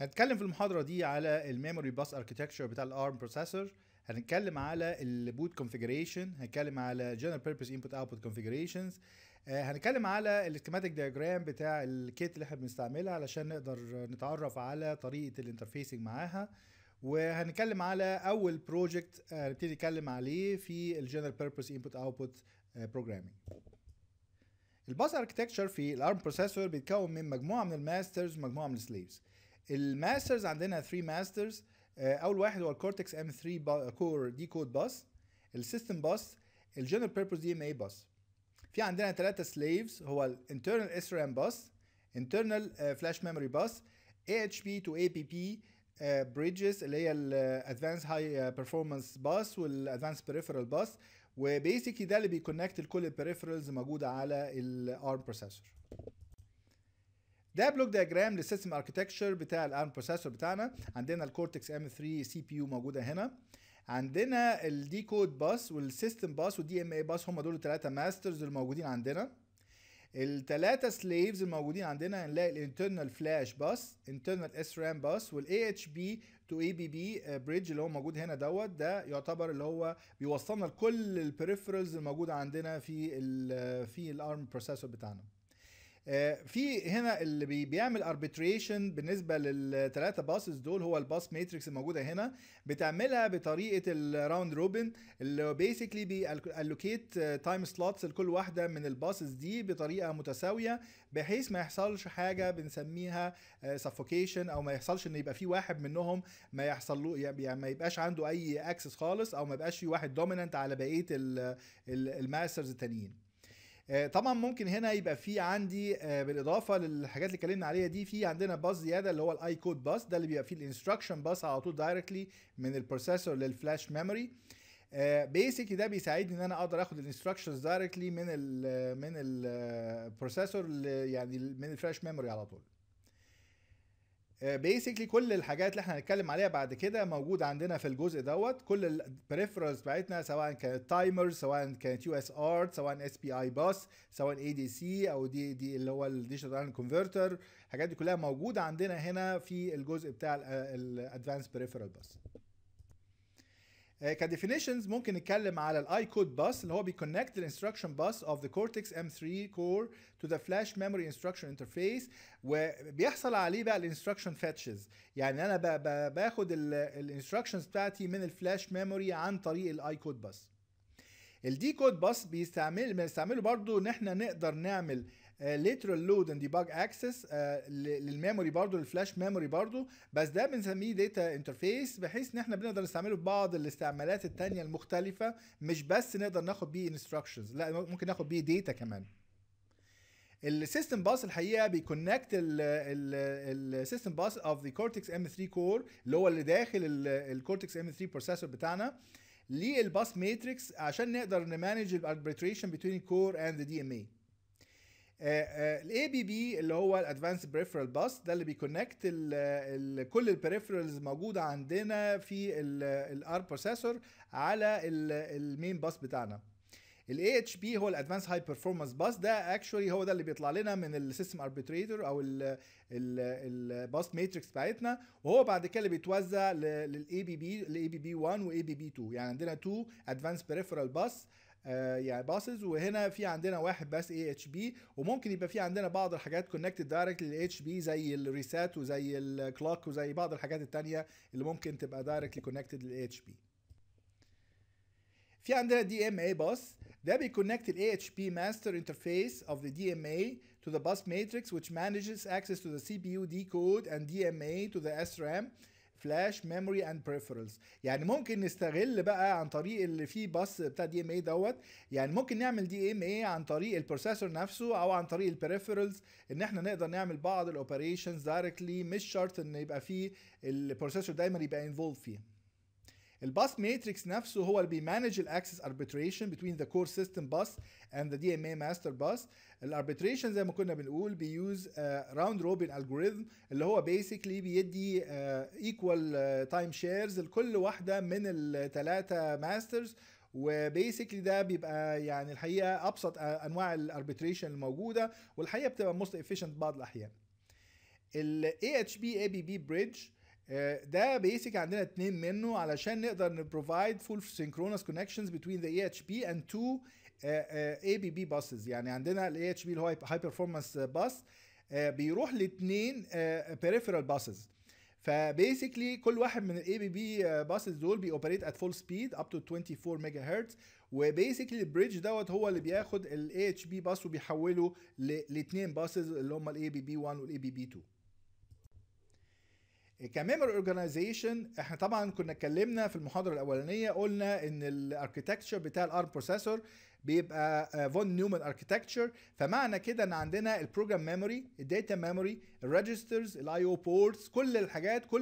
هنتكلم في المحاضرة دي على الميموري باس اركيتكتشر بتاع الارم بروسيسور، هنتكلم على البوت كونفيجريشن، هنتكلم على جنرال بيربز انبوت اوتبوت كونفيجريشنز، هنتكلم على السكيماتيك دياجرام بتاع الكيت اللي احنا بنستعملها علشان نقدر نتعرف على طريقة الانترفيسنج معاها، وهنتكلم على اول بروجكت هنبتدي نتكلم عليه في الجنرال بيربز انبوت اوتبوت بروجرامينج. الباس اركيتكتشر في الارم بروسيسور بيتكون من مجموعة من الماسترز ومجموعة من السليفز. الماسترز عندنا 3 ماسترز، اول واحد هو الكورتكس ام 3 كور ديكود باس، السيستم باس، الجنرال بيربز دي ام اي باس. في عندنا 3 سليفز، هو الانترنال اس رام باس، انترنال فلاش ميموري باس، اي اتش بي تو اي بي بي بريدجز اللي هي الادفانس هاي بيرفورمانس باس والادفانس بيريفرال باس، وبيسكلي ده اللي بيكونكت لكل البيريفرالز موجوده على الارم بروسيسور. ده بلوك دياجرام للسيستم اركيتكتشر بتاع الارم بروسيسور بتاعنا. عندنا الكورتكس ام 3 سي بي يو موجوده هنا، عندنا الديكود باس والسيستم باس والدي ام اي باس، هم دول الثلاثه ماسترز الموجودين عندنا. الثلاثه سليفز الموجودين عندنا هنلاقي الانترنال فلاش باس، انترنال اس رام باس، والاي اتش بي تو اي بي بي بريدج اللي هو موجود هنا دوت، ده يعتبر اللي هو بيوصلنا لكل البريفرالز الموجوده عندنا في الارم بروسيسور بتاعنا. في هنا اللي بيعمل اربيتريشن بالنسبه للثلاثه باسز دول هو الباس ماتريكس الموجوده هنا، بتعملها بطريقه الراوند روبن اللي بيسكلي بيالوكيت تايم سلوتس لكل واحده من الباسز دي بطريقه متساويه، بحيث ما يحصلش حاجه بنسميها سفوكيشن، او ما يحصلش ان يبقى في واحد منهم ما يحصل له يعني ما يبقاش عنده اي اكسس خالص، او ما يبقاش في واحد دوميننت على بقيه الماسترز التانيين. طبعا ممكن هنا يبقى في عندي بالاضافه للحاجات اللي اتكلمنا عليها دي، في عندنا باص زياده اللي هو الاي كود باص، ده اللي بيبقى فيه الانستراكشن باص على طول دايركتلي من البروسيسور للفلاش ميموري. بيسكلي ده بيساعدني ان انا اقدر اخد الانستراكشنز دايركتلي من البروسيسور يعني من الفلاش ميموري على طول. بيسكلي كل الحاجات اللي احنا هنتكلم عليها بعد كده موجود عندنا في الجزء دوت، كل البريفرالز بتاعتنا سواء كانت تايمرز، سواء كانت يو اس ارت، سواء اس بي اي باس، سواء اي دي سي او دي اللي هو الديجيتال ايرن كونفرتر، الحاجات دي كلها موجوده عندنا هنا في الجزء بتاع الادفانس بريفرال باس. كديفينيشنز ممكن نتكلم على الاي كود باس اللي هو بيكونكت الانستراكشن باس اوف ذا كورتكس ام 3 كور تو ذا فلاش ميموري انستراكشن انترفيس، وبيحصل عليه بقى الانستراكشن فاتشز، يعني انا باخد الانستراكشنز بتاعتي من الفلاش ميموري عن طريق الاي كود باس. الدي كود باس بنستعمله برضو ان احنا نقدر نعمل lateral load and debug access للميموري برضو، للفلاش ميموري برضو، بس ده بنسميه داتا انترفيس، بحيث ان احنا بنقدر نستعمله في بعض الاستعمالات التانية المختلفة، مش بس نقدر ناخد بيه instructions، لا ممكن ناخد بيه داتا كمان. السيستم باس الحقيقه بيكونكت السيستم باس اوف ذا كورتكس ام 3 كور اللي هو اللي داخل الكورتكس ام 3 بروسيسور بتاعنا للباس ماتريكس عشان نقدر نمانج الاربيتريشن بين الكور اند دي ام اي. الاي بي بي اللي هو الادفانس بريفرال باس، ده اللي بيكونكت كل البريفرالز موجوده عندنا في الار بروسيسور على المين باس بتاعنا. الاي اتش بي هو الادفانس هاي بيرفورمانس باس، ده اكشولي هو ده اللي بيطلع لنا من السيستم اربيتريتور او الباس ماتريكس بتاعتنا، وهو بعد كده بيتوزع للاي بي بي، الاي بي بي 1 واي بي بي 2، يعني عندنا 2 ادفانس بريفرال باس يعني باسز، وهنا في عندنا واحد بس اي اتش بي، وممكن يبقى في عندنا بعض الحاجات كونكتد دايركت للاي اتش بي زي الريسات وزي الكلوك وزي بعض الحاجات الثانيه اللي ممكن تبقى دايركتلي كونكتد للاي اتش بي. في عندنا دي ام اي باس، ده بيكونكت الاي اتش بي ماستر انترفيس اوف ذا دي ام اي تو ذا باس ماتريكس which manages access to the CPU decode and DMA to the SRAM فلاش ميموري اند بريفرالز. يعني ممكن نستغل بقى عن طريق اللي فيه باس بتاع دي ام اي دوت، يعني ممكن نعمل دي ام اي عن طريق البروسيسور نفسه او عن طريق البريفرالز، ان احنا نقدر نعمل بعض الاوبريشنز دايركتلي، مش شرط ان يبقى فيه البروسيسور دايما يبقى انفولد فيها. الباس ماتريكس نفسه هو اللي بيمانج الاكسس اربيتريشن بين ذا كور سيستم باس اند ذا دي ام اي ماستر باس. الاربيتريشن زي ما كنا بنقول بيوز راوند روبن الجوريزم اللي هو بيسكلي بيدي ايكوال تايم شيرز لكل واحده من الثلاثه ماسترز، وبيسكلي ده بيبقى يعني الحقيقه ابسط انواع الاربيتريشن الموجوده، والحقيقه بتبقى موست افيشنت بعض الاحيان. ال AHB ABB بريدج ده بيسك عندنا اتنين منه علشان نقدر نبروفايد فول سينكرونس كونكشنز بين ذا AHB اند تو ABB باسز. يعني عندنا ال AHB اللي هو هاي بيرفورمانس باس بيروح لاتنين بيريفرال باسز. فبيسكلي كل واحد من الاي بي بي باسز دول بيوبريت ات فول سبيد اب تو 24 ميجا هرتز، وبيسكلي البريدج دوت هو اللي بياخد الاي اتش بي باس وبيحوله لاثنين باسز اللي هم الاي بي بي 1 والاي بي بي 2. كميموري اورجانيزيشن احنا طبعا كنا اتكلمنا في المحاضره الاولانيه، قلنا ان الاركتكتشر بتاع الارم بروسيسور بيبقى فون نيومان اركتكتشر، فمعنى كده ان عندنا البروجرام ميموري، الداتا ميموري، الريجسترز، الاي او بورتس، كل الحاجات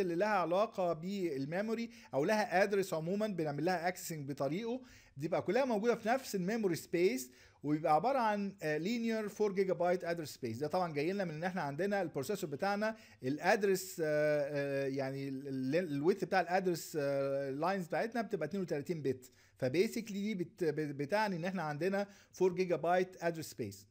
اللي لها علاقه بالميموري او لها ادرس عموما بنعمل لها اكسسنج بطريقه، دي بقى كلها موجوده في نفس الميموري سبيس، وبيبقى عباره عن لينير 4 جيجا بايت ادرس سبيس. ده طبعا جاي لنا من ان احنا عندنا البروسيسور بتاعنا الادرس يعني الويدث بتاع الادرس لاينز بتاعتنا بتبقى 32 بت، فبيسكلي دي بتعني ان احنا عندنا 4 جيجا بايت ادرس سبيس.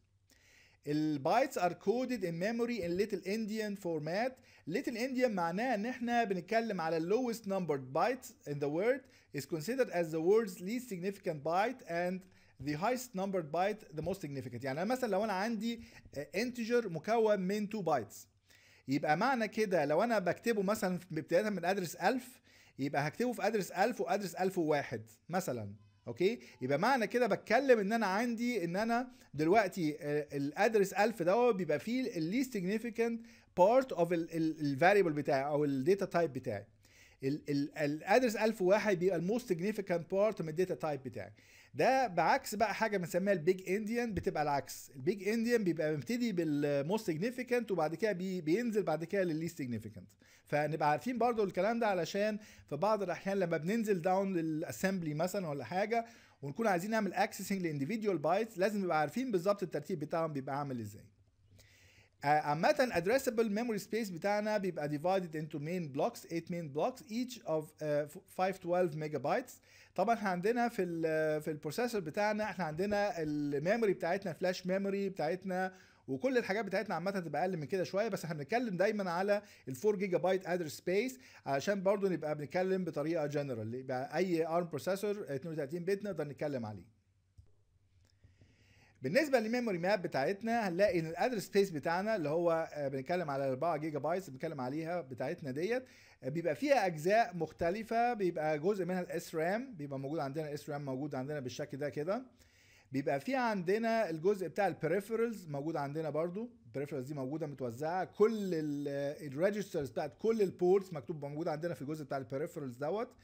البايتس ار كودد ان ميموري ان ليتل انديان فورمات. ليتل انديان معناه ان احنا بنتكلم على اللوست نمبرد بايت ان ذا وورد از كونسيدرد از ذا ووردز ليست سيجنيفيكانت بايت اند the highest numbered byte the most significant. يعني مثلا لو انا عندي integer مكون من 2 بايتس، يبقى معنى كده لو انا بكتبه مثلا ابتداء من ادرس 1000 يبقى هكتبه في ادرس 1000 وادرس 1001 مثلا، اوكي؟ يبقى معنى كده بتكلم ان انا عندي ان انا دلوقتي الادرس 1000 دوت بيبقى فيه least significant part of ال variable بتاعي او الداتا تايب بتاعي. الادرس 1001 بيبقى الموست سيجنيفيكانت بارت من الداتا تايب بتاعي. ده بعكس بقى حاجه بنسميها البيج انديان، بتبقى العكس. البيج انديان بيبقى بيبتدي بالموست سيجنيفيكانت وبعد كده بينزل بعد كده للليست سيجنيفيكانت، فنبقى عارفين برضو الكلام ده علشان في بعض الاحيان لما بننزل داون للاسمبلي مثلا ولا حاجه ونكون عايزين نعمل اكسسنج لانديفيديوال بايتس لازم نبقى عارفين بالظبط الترتيب بتاعهم بيبقى عامل ازاي. عامة addressable memory space بتاعنا بيبقى divided into main blocks 8 main blocks each of 512 megabytes. طبعا احنا عندنا في البروسيسور بتاعنا احنا عندنا الميموري بتاعتنا، فلاش ميموري بتاعتنا وكل الحاجات بتاعتنا عامة تبقى اقل من كده شوية، بس احنا بنتكلم دايما على ال 4 جيجا بايت ادرس سبيس علشان برضه نبقى بنتكلم بطريقة جنرال، يبقى اي ARM بروسيسور 32 بت نقدر نتكلم عليه. بالنسبه للميموري ماب بتاعتنا هنلاقي ان الادرس سبيس بتاعنا اللي هو بنتكلم على 4 جيجا بايت بنتكلم عليها بتاعتنا ديت بيبقى فيها اجزاء مختلفه، بيبقى جزء منها الاس رام، بيبقى موجود عندنا الاس رام موجود عندنا بالشكل ده كده، بيبقى في عندنا الجزء بتاع البريفرالز موجود عندنا برضو، البريفرالز دي موجوده متوزعه، كل الريجسترز بتاعت كل البورتس مكتوب موجود عندنا في الجزء بتاع البريفرالز دوت.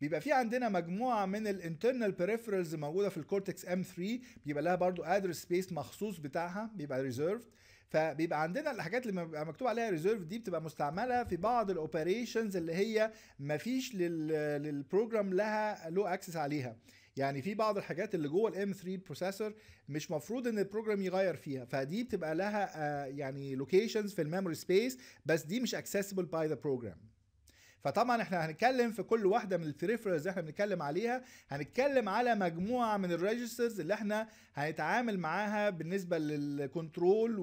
بيبقى في عندنا مجموعه من الانترنال بريفرالز موجوده في الكورتكس M3 بيبقى لها برضو ادرس سبيس مخصوص بتاعها بيبقى ريزيرفد، فبيبقى عندنا الحاجات اللي بيبقى مكتوب عليها ريزيرف دي بتبقى مستعمله في بعض الاوبريشنز اللي هي مفيش للبروجرام له اكسس عليها، يعني في بعض الحاجات اللي جوه الام 3 بروسيسور مش مفروض ان البروجرام يغير فيها، فدي بتبقى لها يعني لوكيشنز في الميموري سبيس بس دي مش اكسسبل باي ذا بروجرام. فطبعا احنا هنتكلم في كل واحده من البريفرالز اللي احنا بنتكلم عليها هنتكلم على مجموعه من الريجسترز اللي احنا هنتعامل معاها بالنسبه للكنترول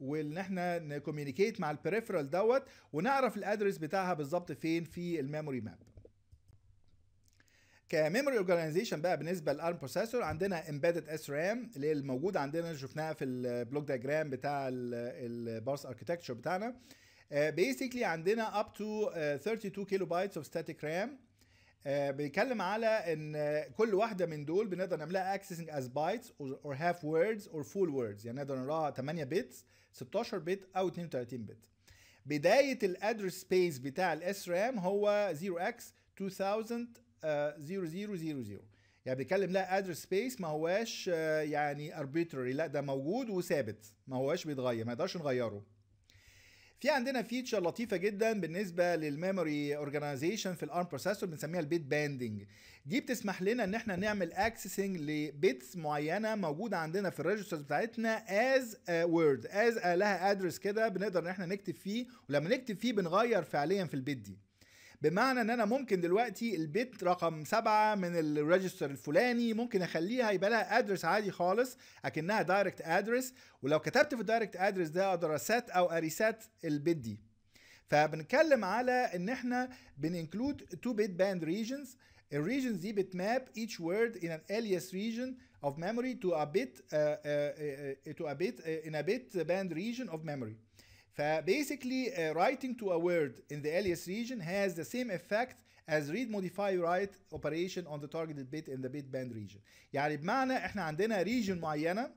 وان احنا نكوميونيكيت مع البريفرال دوت ونعرف الادرس بتاعها بالظبط فين في الميموري ماب. كميموري اورجانيزيشن بقى بالنسبه للارم بروسيسور عندنا امبيدد اس رام اللي هي الموجوده عندنا شفناها في البلوك دياجرام بتاع البارس اركتكتشر بتاعنا. بيسكلي عندنا up to 32 كيلو بايتس of static RAM. بيتكلم على ان كل واحده من دول بنقدر نعملها accessing as bytes or half words or full words، يعني نقدر نقراها 8 بت 16 بت او 32 بت. بدايه الادرس سبيس بتاع الاس رام هو 0x2000 0000، يعني بيتكلم لها ادرس سبيس ما هواش يعني arbitrary، لا ده موجود وثابت ما هواش بيتغير ما نقدرش نغيره. في عندنا فيتشر لطيفه جدا بالنسبه للميموري اورجانيزيشن في الارم بروسيسور بنسميها البيت باندنج، دي بتسمح لنا ان احنا نعمل اكسسنج لبيتس معينه موجوده عندنا في الريجسترز بتاعتنا از وورد، از لها ادرس كده بنقدر ان احنا نكتب فيه، ولما نكتب فيه بنغير فعليا في البيت دي. بمعنى ان انا ممكن دلوقتي البيت رقم 7 من الريجستر الفلاني ممكن اخليها يبقى لها ادرس عادي خالص اكنها دايركت ادرس، ولو كتبت في الدايركت ادرس ده اقدر اسات او اريسات البيت دي. فبنتكلم على ان احنا بننكلود 2 بيت باند ريجنز. الريجنز دي بتماب each word in an alias region of memory to a bit band region of memory. فبيسكلي writing to a word in the alias region has the same effect as read modify write operation on the targeted bit in the bit band region. يعني بمعنى احنا عندنا region معينه،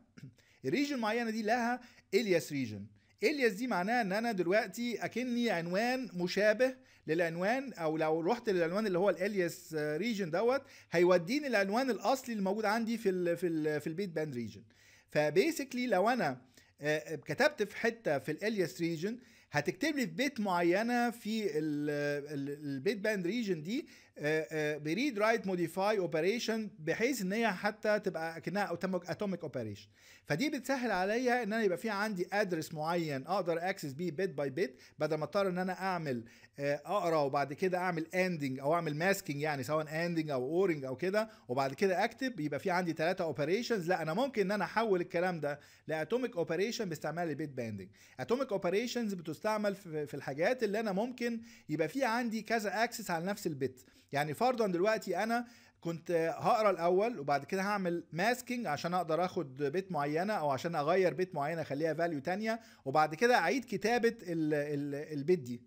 الريجن معينه دي لها alias region. alias دي معناها ان انا دلوقتي اكني عنوان مشابه للعنوان، او لو رحت للعنوان اللي هو الالياس ريجن دوت هيوديني العنوان الاصلي اللي موجود عندي في البيت باند ريجن. فبيسكلي لو انا كتبت في حته في الالياس ريجن هتكتب لي في بيت معينه في البيت باند ريجن دي بريد رايت موديفاي اوبريشن، بحيث ان هي حتى تبقى كانها اتوميك اوبريشن. فدي بتسهل عليا ان انا يبقى في عندي ادرس معين اقدر اكسس بيه بيت باي بيت، بدل ما اضطر ان انا اعمل اقرا وبعد كده اعمل اندنج او اعمل ماسكينج، يعني سواء اندنج او اورنج او كده، وبعد كده اكتب يبقى في عندي 3 اوبريشنز. لا، انا ممكن ان انا احول الكلام ده لاتوميك اوبريشن باستعمال البيت باندنج. اتوميك اوبريشنز بتستعمل في الحاجات اللي انا ممكن يبقى في عندي كذا اكسس على نفس البيت. يعني فرضا دلوقتي انا كنت هقرا الاول وبعد كده هعمل ماسكينج عشان اقدر اخد بيت معينه، او عشان اغير بيت معينه اخليها فاليو ثانيه، وبعد كده اعيد كتابه البيت دي.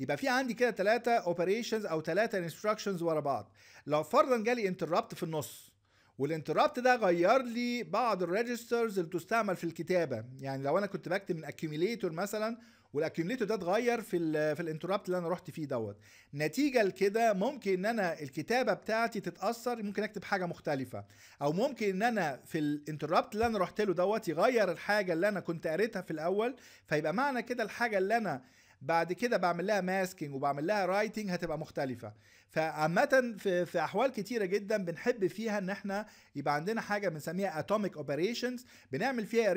يبقى في عندي كده 3 اوبريشنز او 3 انستراكشنز ورا بعض. لو فرضا جالي انتربت في النص، والانتربت ده غير لي بعض الريجسترز اللي بتستعمل في الكتابه، يعني لو انا كنت بكتب من اكيوميليتور مثلا والاكيوميليتور ده اتغير في الانتربت اللي انا رحت فيه دوت، نتيجه لكده ممكن ان انا الكتابه بتاعتي تتاثر، ممكن اكتب حاجه مختلفه، او ممكن ان انا في الانتربت اللي انا رحت له دوت يغير الحاجه اللي انا كنت قريتها في الاول. فيبقى معنى كده الحاجه اللي انا بعد كده بعمل لها ماسكينج وبعمل لها رايتنج هتبقى مختلفه. فعامه في احوال كتيره جدا بنحب فيها ان احنا يبقى عندنا حاجه بنسميها اتوميك اوبريشنز، بنعمل فيها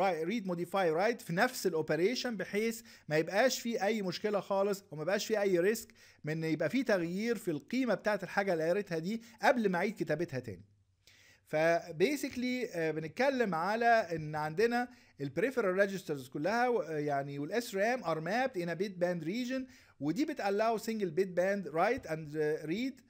ريد موديفاي رايت في نفس الاوبريشن، بحيث ما يبقاش في اي مشكله خالص، وما يبقاش في اي ريسك من يبقى في تغيير في القيمه بتاعه الحاجه اللي قريتها دي قبل ما اعيد كتابتها تاني. فبيسكلي بنتكلم على ان عندنا البريفرال ريجسترز كلها يعني، والاس رام ار مابد ان بيت باند ريجن، ودي بتالاو سنجل بيت باند رايت اند ريد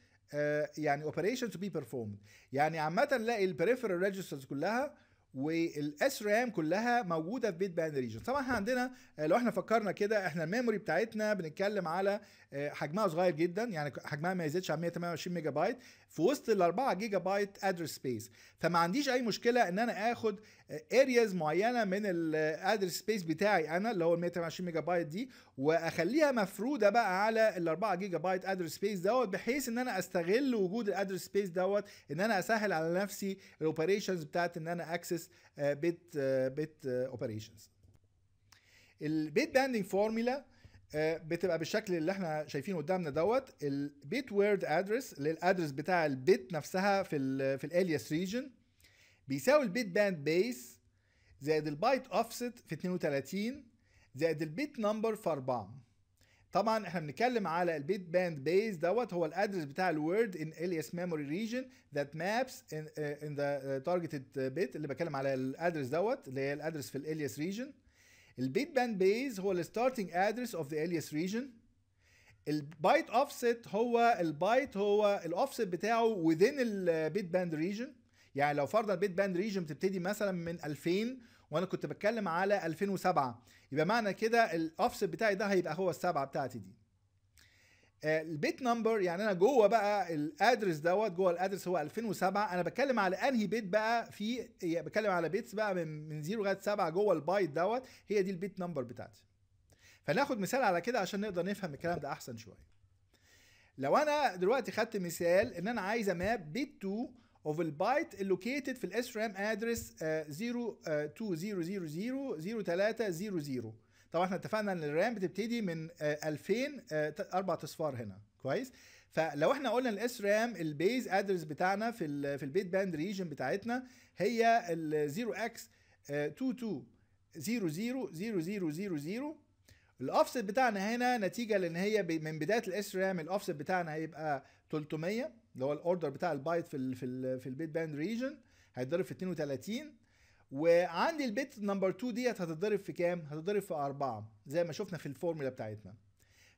يعني اوبريشن تو بي بيرفورمد. يعني عامه نلاقي البريفرال ريجسترز كلها والاس رام كلها موجوده في بيت باند ريجن. طبعا احنا عندنا لو احنا فكرنا كده، احنا الميموري بتاعتنا بنتكلم على حجمها صغير جدا، يعني حجمها ما يزيدش عن 128 ميجا بايت في وسط ال 4 جيجا بايت ادرس سبيس. فما عنديش اي مشكله ان انا اخد ارياز معينه من الادرس سبيس بتاعي انا اللي هو ال 128 ميجا بايت دي، واخليها مفروده بقى على ال 4 جيجا بايت ادرس سبيس دوت، بحيث ان انا استغل وجود الادرس سبيس دوت ان انا اسهل على نفسي الاوبريشنز بتاعت ان انا اكسس بيت اوبريشنز. البيت باندنج فورمولا بتبقى بالشكل اللي احنا شايفينه قدامنا دوت. البيت وورد ادرس اللي الادرس بتاع البيت نفسها في الالياس ريجن بيساوي البيت باند بيس زائد البايت اوفست في 32 زائد البيت نمبر في 4. طبعا احنا بنتكلم على البيت باند بيس دوت هو الادرس بتاع الوورد ان الياس ميموري ريجن ذات مابس ان ذا تارجتد بيت، اللي بتكلم على الادرس دوت اللي هي الادرس في الالياس ريجن. البيت باند بيس هو الستارتنج ادرس اوف ذا الياس ريجن. البايت اوفست هو البايت هو الاوفست بتاعه within البيت باند ريجن. يعني لو فرضا البيت باند ريجن بتبتدي مثلا من 2000 وانا كنت بتكلم على 2007، يبقى معنى كده الاوفست بتاعي ده هيبقى هو ال7 بتاعتي دي. البيت نمبر يعني انا جوه بقى الادرس دوت، جوه الادرس هو 2007، انا بتكلم على انهي بيت بقى، في بتكلم على بيتس بقى من 0 لغايه 7 جوه البايت دوت، هي دي البيت نمبر بتاعتي. فناخد مثال على كده عشان نقدر نفهم الكلام ده احسن شويه. لو انا دلوقتي خدت مثال ان انا عايز اماب بيت 2 of the byte allocated في الاس رام ادرس 020000300. طبعا احنا اتفقنا ان الرام بتبتدي من 2000 4 اصفار هنا، كويس. فلو احنا قلنا الاس رام البيز ادرس بتاعنا في البيت باند ريجن بتاعتنا هي ال 0x22000000، الاوفست بتاعنا هنا نتيجه لان هي من بدايه الاس رام الاوفست بتاعنا هيبقى 300 اللي هو الاوردر بتاع البايت في البيت باند ريجن هيتضرب في 32، وعندي البيت نمبر 2 ديت هتتضرب في كام؟ هتتضرب في 4 زي ما شفنا في الفورمولا بتاعتنا.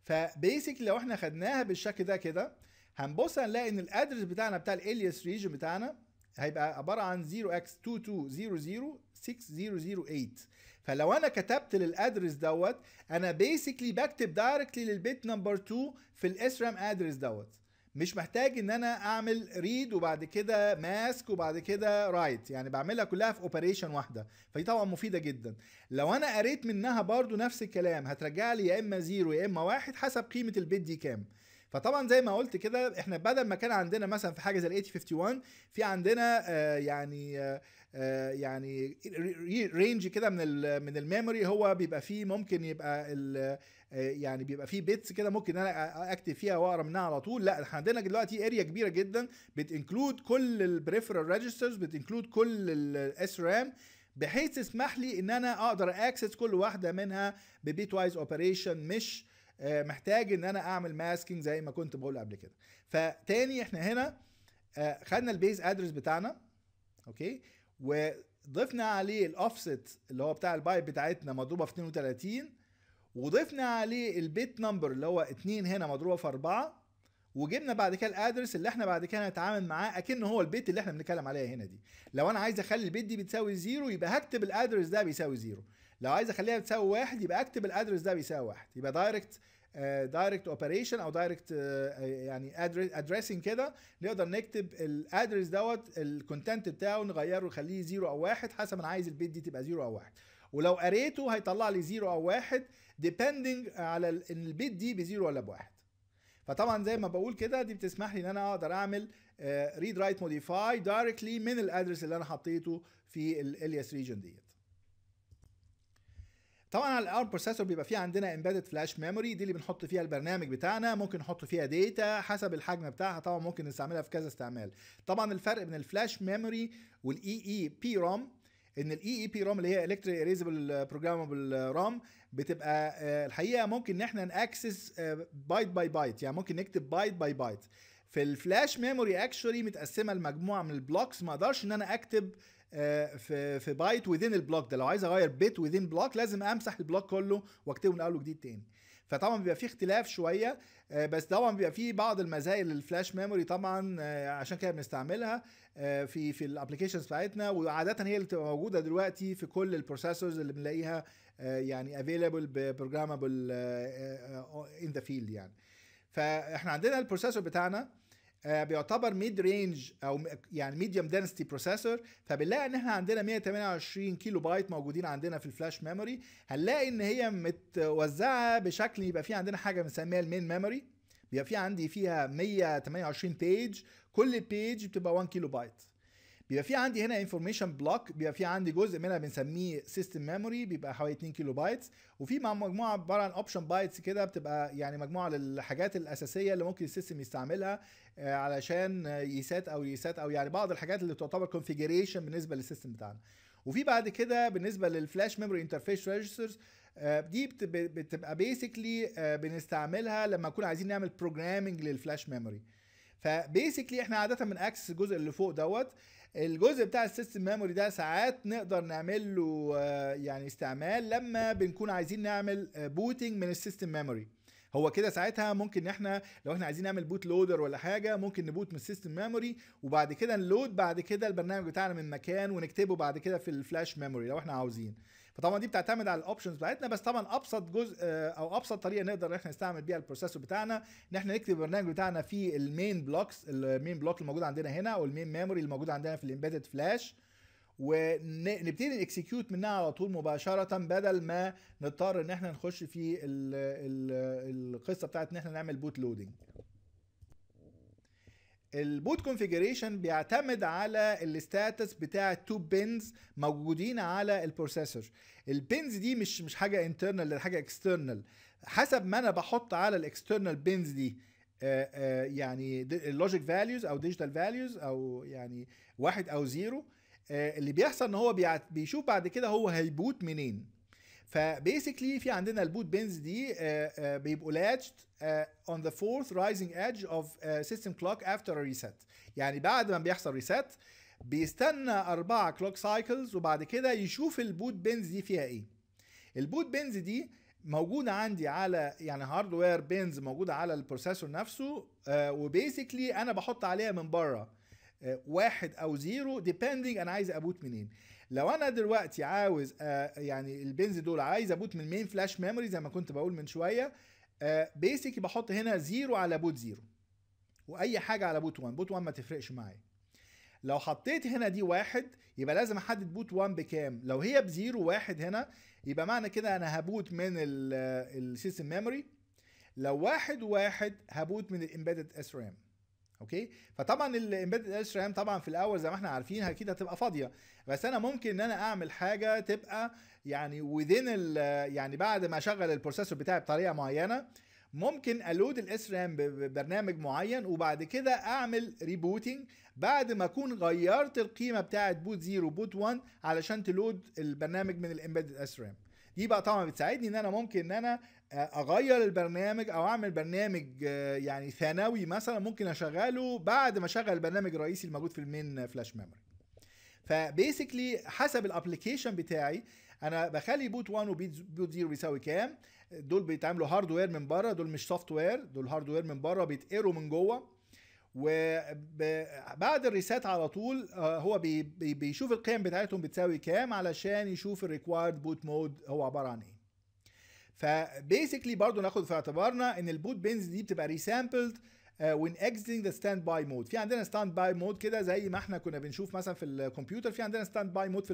فبيسكلي لو احنا خدناها بالشكل ده كده هنبص هنلاقي ان الادرس بتاعنا بتاع الالياس ريجن بتاعنا هيبقى عباره عن 0x22006008. فلو انا كتبت للادرس دوت انا بيسكلي بكتب دايركتلي للبيت نمبر 2 في الاس رام ادرس دوت، مش محتاج ان انا اعمل ريد وبعد كده ماسك وبعد كده رايت، يعني بعملها كلها في اوبريشن واحده، فدي طبعا مفيده جدا. لو انا قريت منها برضو نفس الكلام هترجع لي يا اما 0 يا اما 1 حسب قيمه البيت دي كام. فطبعا زي ما قلت كده احنا بدل ما كان عندنا مثلا في حاجه زي ال 8051 في عندنا يعني رينج كده من الميموري هو بيبقى فيه ممكن يبقى يعني بيبقى فيه بيتس كده ممكن انا اكتب فيها واقرا منها على طول. لا احنا عندنا دلوقتي اريا كبيره جدا بتنكلود كل البريفرال ريجسترز بتنكلود كل الاس رام بحيث تسمح لي ان انا اقدر اكسس كل واحده منها ببيت وايز اوبريشن، مش محتاج ان انا اعمل ماسكينج زي ما كنت بقول قبل كده. فتاني احنا هنا خدنا البيز ادرس بتاعنا اوكي وضفنا عليه الاوفست اللي هو بتاع البايب بتاعتنا مضروبه في 32 وضفنا عليه البيت نمبر اللي هو 2 هنا مضروبه في 4 وجبنا بعد كده الادرس اللي احنا بعد كده هنتعامل معاه اكنه هو البيت اللي احنا بنتكلم عليه هنا دي. لو انا عايز اخلي البيت دي بتساوي 0 يبقى هكتب الادرس ده بيساوي 0، لو عايز اخليها بتساوي 1 يبقى اكتب الادرس ده بيساوي 1، يبقى دايركت اوبريشن او دايركت يعني ادريسنج كده نقدر نكتب الادرس دوت الكونتنت بتاعه نغيره نخليه 0 او 1 حسب انا عايز البيت دي تبقى 0 او 1. ولو قريته هيطلع لي 0 او 1 ديبندنج على ان البيت دي ب0 ولا ب1. فطبعا زي ما بقول كده دي بتسمح لي ان انا اقدر اعمل ريد رايت موديفاي دايركتلي من الادرس اللي انا حطيته في الالياس ريجن ديت. طبعا على الارم بروسيسور بيبقى فيه عندنا امبيدد فلاش ميموري، دي اللي بنحط فيها البرنامج بتاعنا، ممكن نحط فيها داتا حسب الحجم بتاعها، طبعا ممكن نستعملها في كذا استعمال. طبعا الفرق بين الفلاش ميموري والاي اي بي رام ان الاي اي بي رام اللي هي الكتريك اريزبل بروجرامبل رام بتبقى الحقيقه ممكن ان احنا ناكسس بايت باي بايت، يعني ممكن نكتب بايت باي بايت. في الفلاش ميموري اكشولي متقسمه لمجموعه من البلوكس، ما اقدرش ان انا اكتب في بايت within البلوك ده، لو عايز اغير بيت within بلوك لازم امسح البلوك كله واكتبه من اول وجديد تاني. فطبعا بيبقى فيه اختلاف شويه، بس طبعا بيبقى فيه بعض المزايا للفلاش ميموري طبعا عشان كده بنستعملها في الابلكيشنز بتاعتنا، وعاده هي اللي بتبقى موجوده دلوقتي في كل البروسيسورز اللي بنلاقيها يعني افيلبل بروجرامبل ان ذا فيلد يعني. فاحنا عندنا البروسيسور بتاعنا بيعتبر ميد رينج او يعني ميديوم دنسيتي بروسيسور، فبنلاقي ان احنا عندنا 128 كيلو بايت موجودين عندنا في الفلاش ميموري. هنلاقي ان هي متوزعه بشكل يبقى في عندنا حاجه بنسميها المين ميموري، بيبقى في عندي فيها 128 بيج، كل بيج بتبقى 1 كيلو بايت. بيبقى في عندي هنا انفورميشن بلوك، بيبقى في عندي جزء منها بنسميه سيستم ميموري بيبقى حوالي 2 كيلو بايتس، وفي مع مجموعه عباره عن اوبشن بايتس كده بتبقى يعني مجموعه للحاجات الاساسيه اللي ممكن السيستم يستعملها علشان يسات او يعني بعض الحاجات اللي تعتبر كونفيجريشن بالنسبه للسيستم بتاعنا. وفي بعد كده بالنسبه للفلاش ميموري انترفيس ريجسترز دي بتبقى بيسكلي بنستعملها لما نكون عايزين نعمل بروجرامنج للفلاش ميموري. فبيسكلي احنا عاده بنأكسس الجزء اللي فوق دوت، الجزء بتاع السيستم ميموري ده ساعات نقدر نعمل له يعني استعمال لما بنكون عايزين نعمل بوتنج من السيستم ميموري. هو كده ساعتها ممكن احنا لو احنا عايزين نعمل بوت لودر ولا حاجه ممكن نبوت من السيستم ميموري وبعد كده نلود بعد كده البرنامج بتاعنا من مكان ونكتبه بعد كده في الفلاش ميموري لو احنا عاوزين. فطبعا دي بتعتمد على الاوبشنز بتاعتنا، بس طبعا ابسط جزء او ابسط طريقه نقدر ان احنا نستعمل بيها البروسيسور بتاعنا ان احنا نكتب البرنامج بتاعنا في المين بلوكس، المين بلوك الموجود عندنا هنا او المين ميموري اللي موجود عندنا في الامبيدد فلاش، ونبتدي نكسكيوت منها على طول مباشره بدل ما نضطر ان احنا نخش في القصه بتاعت ان احنا نعمل بوت لودنج. البوت كونفيجريشن بيعتمد على الستاتس بتاع التو بينز موجودين على البروسيسور. البينز دي مش حاجه انترنال، ده حاجه اكسترنال. حسب ما انا بحط على الاكسترنال بينز دي يعني اللوجيك فاليوز او ديجيتال فاليوز او يعني 1 او 0 اللي بيحصل ان هو بيشوف بعد كده هو هيبوت منين. فبيسكلي في عندنا البوت بينز دي بيبقوا لاتشد on the fourth rising edge of system clock after a reset. يعني بعد ما بيحصل ريسيت بيستنى 4 كلوك سايكلز وبعد كده يشوف البوت بينز دي فيها ايه. البوت بينز دي موجوده عندي على يعني هاردوير بينز موجوده على البروسيسور نفسه وبيسكلي انا بحط عليها من بره 1 أو 0 ديبندنج انا عايز ابوت منين. لو انا دلوقتي عاوز يعني البينز دول عايز ابوت من المين فلاش ميموري زي ما كنت بقول من شويه بيسكلي بحط هنا 0 على بوت 0 واي حاجه على بوت 1. بوت 1 ما تفرقش معايا. لو حطيت هنا دي 1 يبقى لازم احدد بوت 1 بكام. لو هي ب0 1 هنا يبقى معنى كده انا هبوت من السيستم ميموري. لو 1 1 هبوت من الامبيدد اس رام. اوكي فطبعا الامبيدد اس رام طبعا في الاول زي ما احنا عارفين اكيد هتبقى فاضيه بس انا ممكن ان انا اعمل حاجه تبقى يعني within يعني بعد ما اشغل البروسيسور بتاعي بطريقه معينه ممكن الود الاس رام ببرنامج معين وبعد كده اعمل ريبوتنج بعد ما اكون غيرت القيمه بتاعه بوت 0 وبوت 1 علشان تلود البرنامج من الامبيدد اس رام. دي بقى طبعا بتساعدني ان انا ممكن ان انا اغير البرنامج او اعمل برنامج يعني ثانوي مثلا ممكن اشغله بعد ما اشغل البرنامج الرئيسي الموجود في المين فلاش ميموري. فبيسكلي حسب الابلكيشن بتاعي انا بخلي بوت 1 وبوت 0 بيساوي كام. دول بيتعملوا هاردوير من بره دول مش سوفت وير دول هاردوير من بره بيتقروا من جوه. وبعد الريسات على طول هو بيشوف القيم بتاعتهم بتساوي كام علشان يشوف الريكوايرد بوت مود هو عباره عن ايه. فبيسكلي برضو ناخد في اعتبارنا ان البوت بينز دي بتبقى ريسامبلد when exiting the standby mode. في عندنا standby mode كده زي ما احنا كنا بنشوف مثلا في الكمبيوتر في عندنا standby mode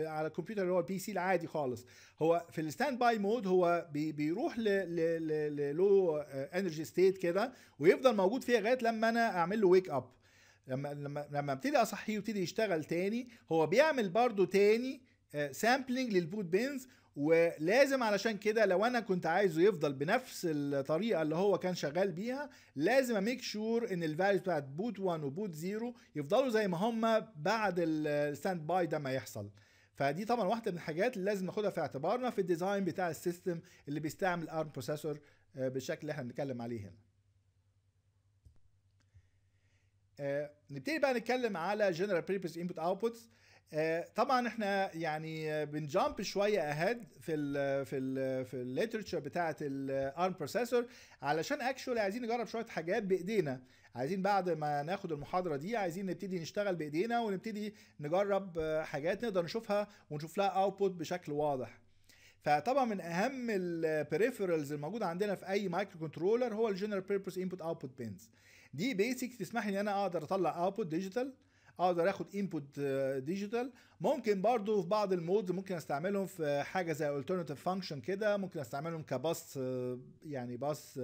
على الكمبيوتر اللي هو البي سي العادي خالص. هو في standby mode هو بيروح للو انرجي ستيت كده ويفضل موجود فيها لغايه لما انا اعمل له wake up. لما ابتدي اصحيه ويبتدي يشتغل تاني هو بيعمل برضو تاني سامبلينج للبوت بينز. ولازم علشان كده لو انا كنت عايزه يفضل بنفس الطريقه اللي هو كان شغال بيها لازم اميك شور ان الفاليوز بتاعت بوت 1 وبوت 0 يفضلوا زي ما هم بعد الستاند باي ده ما يحصل. فدي طبعا واحده من الحاجات اللي لازم ناخدها في اعتبارنا في الديزاين بتاع السيستم اللي بيستعمل ARM بروسيسور بالشكل اللي احنا بنتكلم عليه هنا. نبتدي بقى نتكلم على General Purpose Input Outputs. طبعا احنا يعني بنجامب شويه اهيد في الليترشر بتاعه الارم بروسيسور علشان اكشولي عايزين نجرب شويه حاجات بايدينا. عايزين بعد ما ناخد المحاضره دي عايزين نبتدي نشتغل بايدينا ونبتدي نجرب حاجات نقدر نشوفها ونشوف لها اوتبوت بشكل واضح. فطبعا من اهم البريفرالز الموجوده عندنا في اي مايكرو كنترولر هو الجنرال بيربز انبوت اوتبوت بينز. دي بيسك تسمح لي ان انا اقدر اطلع اوتبوت ديجيتال اقدر اخد انبوت ديجيتال. ممكن برضو في بعض المودز ممكن استعملهم في حاجه زي Alternative Function كده ممكن استعملهم كباس يعني باس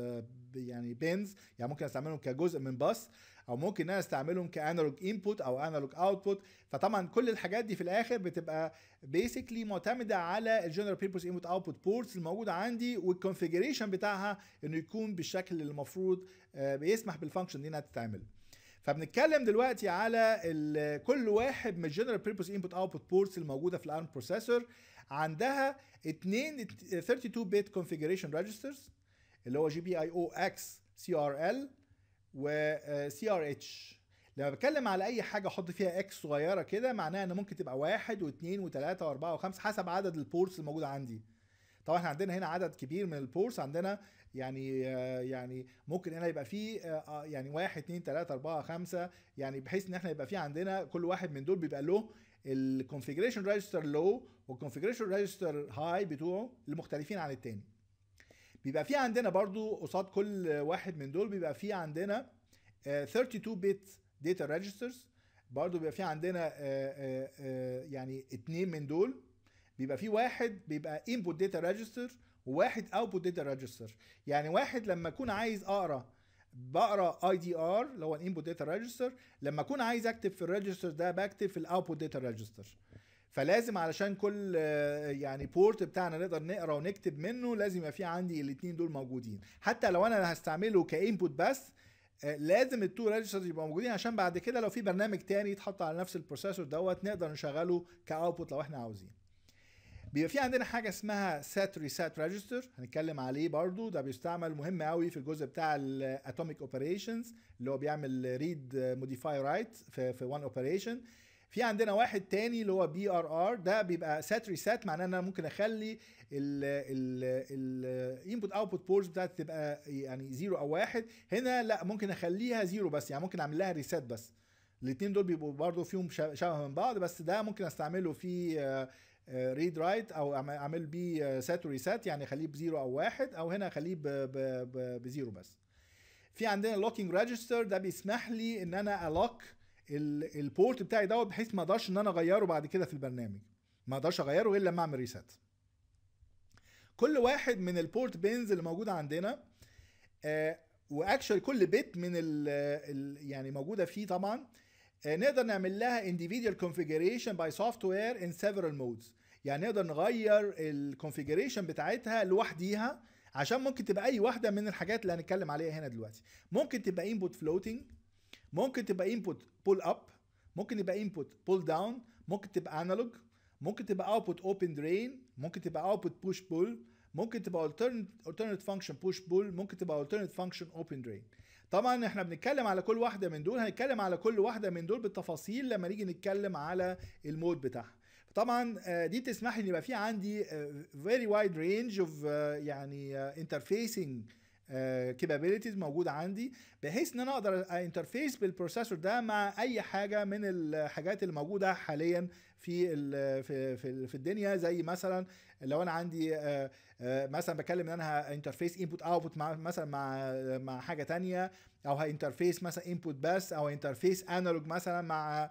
يعني بينز يعني ممكن استعملهم كجزء من باس او ممكن انا استعملهم كانالوج انبوت او انالوج اوتبوت. فطبعا كل الحاجات دي في الاخر بتبقى بيسكلي معتمده على الجنرال بيربز انبوت اوتبوت بورتس الموجوده عندي والكونفيجريشن بتاعها انه يكون بالشكل اللي المفروض بيسمح بالفانكشن دي انها تتعمل. فبنتكلم دلوقتي على كل واحد من الجنرال بيربز انبوت اوتبوت بورتس الموجوده في الارم بروسيسور عندها 2 32 بت كونفيجريشن ريجسترز اللي هو جي بي اي او اكس سي ار ال وسي ار اتش. لما بتكلم على اي حاجه احط فيها اكس صغيره كده معناها ان ممكن تبقى 1 و2 و3 و4 و5 حسب عدد البورتس الموجوده عندي. طبعا احنا عندنا هنا عدد كبير من البورتس عندنا يعني ممكن هنا يبقى فيه يعني 1 2 3 4 5 يعني بحيث ان احنا يبقى فيه عندنا كل واحد من دول بيبقى له الكونفيجريشن ريجستر لو والكونفيجريشن ريجستر هاي بتوعه المختلفين عن التاني. بيبقى فيه عندنا برضو قصاد كل واحد من دول بيبقى فيه عندنا 32 بت داتا ريجسترز برضو بيبقى فيه عندنا يعني 2 من دول بيبقى فيه 1 بيبقى input data register و1 output data register. يعني 1 لما اكون عايز بقرا IDR اللي هو input data register لما اكون عايز اكتب في الريجستر ده بكتب في output data register. فلازم علشان كل يعني بورت بتاعنا نقدر نقرا ونكتب منه لازم يبقى فيه عندي الاثنين دول موجودين. حتى لو انا هستعمله كinput بس لازم التو ريجسترز يبقوا موجودين عشان بعد كده لو في برنامج تاني يتحط على نفس البروسيسور دوت نقدر نشغله كاوتبوت لو احنا عاوزين. بيبقى في عندنا حاجه اسمها سيت ريسيت ريجستر هنتكلم عليه برضو. ده بيستعمل مهم قوي في الجزء بتاع الاتوميك اوبريشنز اللي هو بيعمل ريد موديفاي رايت في وان اوبريشن. في عندنا واحد تاني اللي هو بي ار ار، ده بيبقى سات ريسات، معناه ان انا ممكن اخلي الانبوت اوتبوت بورز بتاعتي تبقى يعني 0 او 1. هنا لا، ممكن اخليها 0 بس، يعني ممكن اعمل لها ريسات بس. الاثنين دول بيبقوا برضه فيهم شبه من بعض، بس ده ممكن استعمله في ريد رايت او اعمل بيه سات ريسات، يعني اخليه ب 0 او 1، او هنا اخليه ب 0 بس. في عندنا لوكينج ريجستر، ده بيسمح لي ان انا الوك البورت بتاعي دوت بحيث ما اقدرش ان انا اغيره بعد كده في البرنامج، ما اقدرش اغيره غير لما اعمل ريسات. كل واحد من البورت بينز اللي موجوده عندنا واكشوال كل بيت من يعني موجوده فيه طبعا نقدر نعمل لها individual configuration by software in several modes، يعني نقدر نغير الكونفيجريشن بتاعتها لوحديها، عشان ممكن تبقى اي واحده من الحاجات اللي هنتكلم عليها هنا دلوقتي. ممكن تبقى input floating، ممكن تبقى input pull up، ممكن تبقى input pull down، ممكن تبقى analog، ممكن تبقى output open drain، ممكن تبقى output push pull، ممكن تبقى alternate function push pull، ممكن تبقى alternate function open drain. طبعا احنا بنتكلم على كل واحده من دول، هنتكلم على كل واحده من دول بالتفاصيل لما نيجي نتكلم على المود بتاعها. طبعا دي بتسمح لي ان يبقى في عندي very wide range of يعني interfacing capabilities موجوده عندي، بحيث ان انا اقدر انترفيس بالبروسيسور ده مع اي حاجه من الحاجات اللي موجوده حاليا في الدنيا. زي مثلا لو انا عندي مثلا بكلم ان انا انترفيس انبوت اوتبوت مثلا مع حاجه ثانيه، او هانترفيس مثلا انبوت بس، او انترفيس انالوج مثلا مع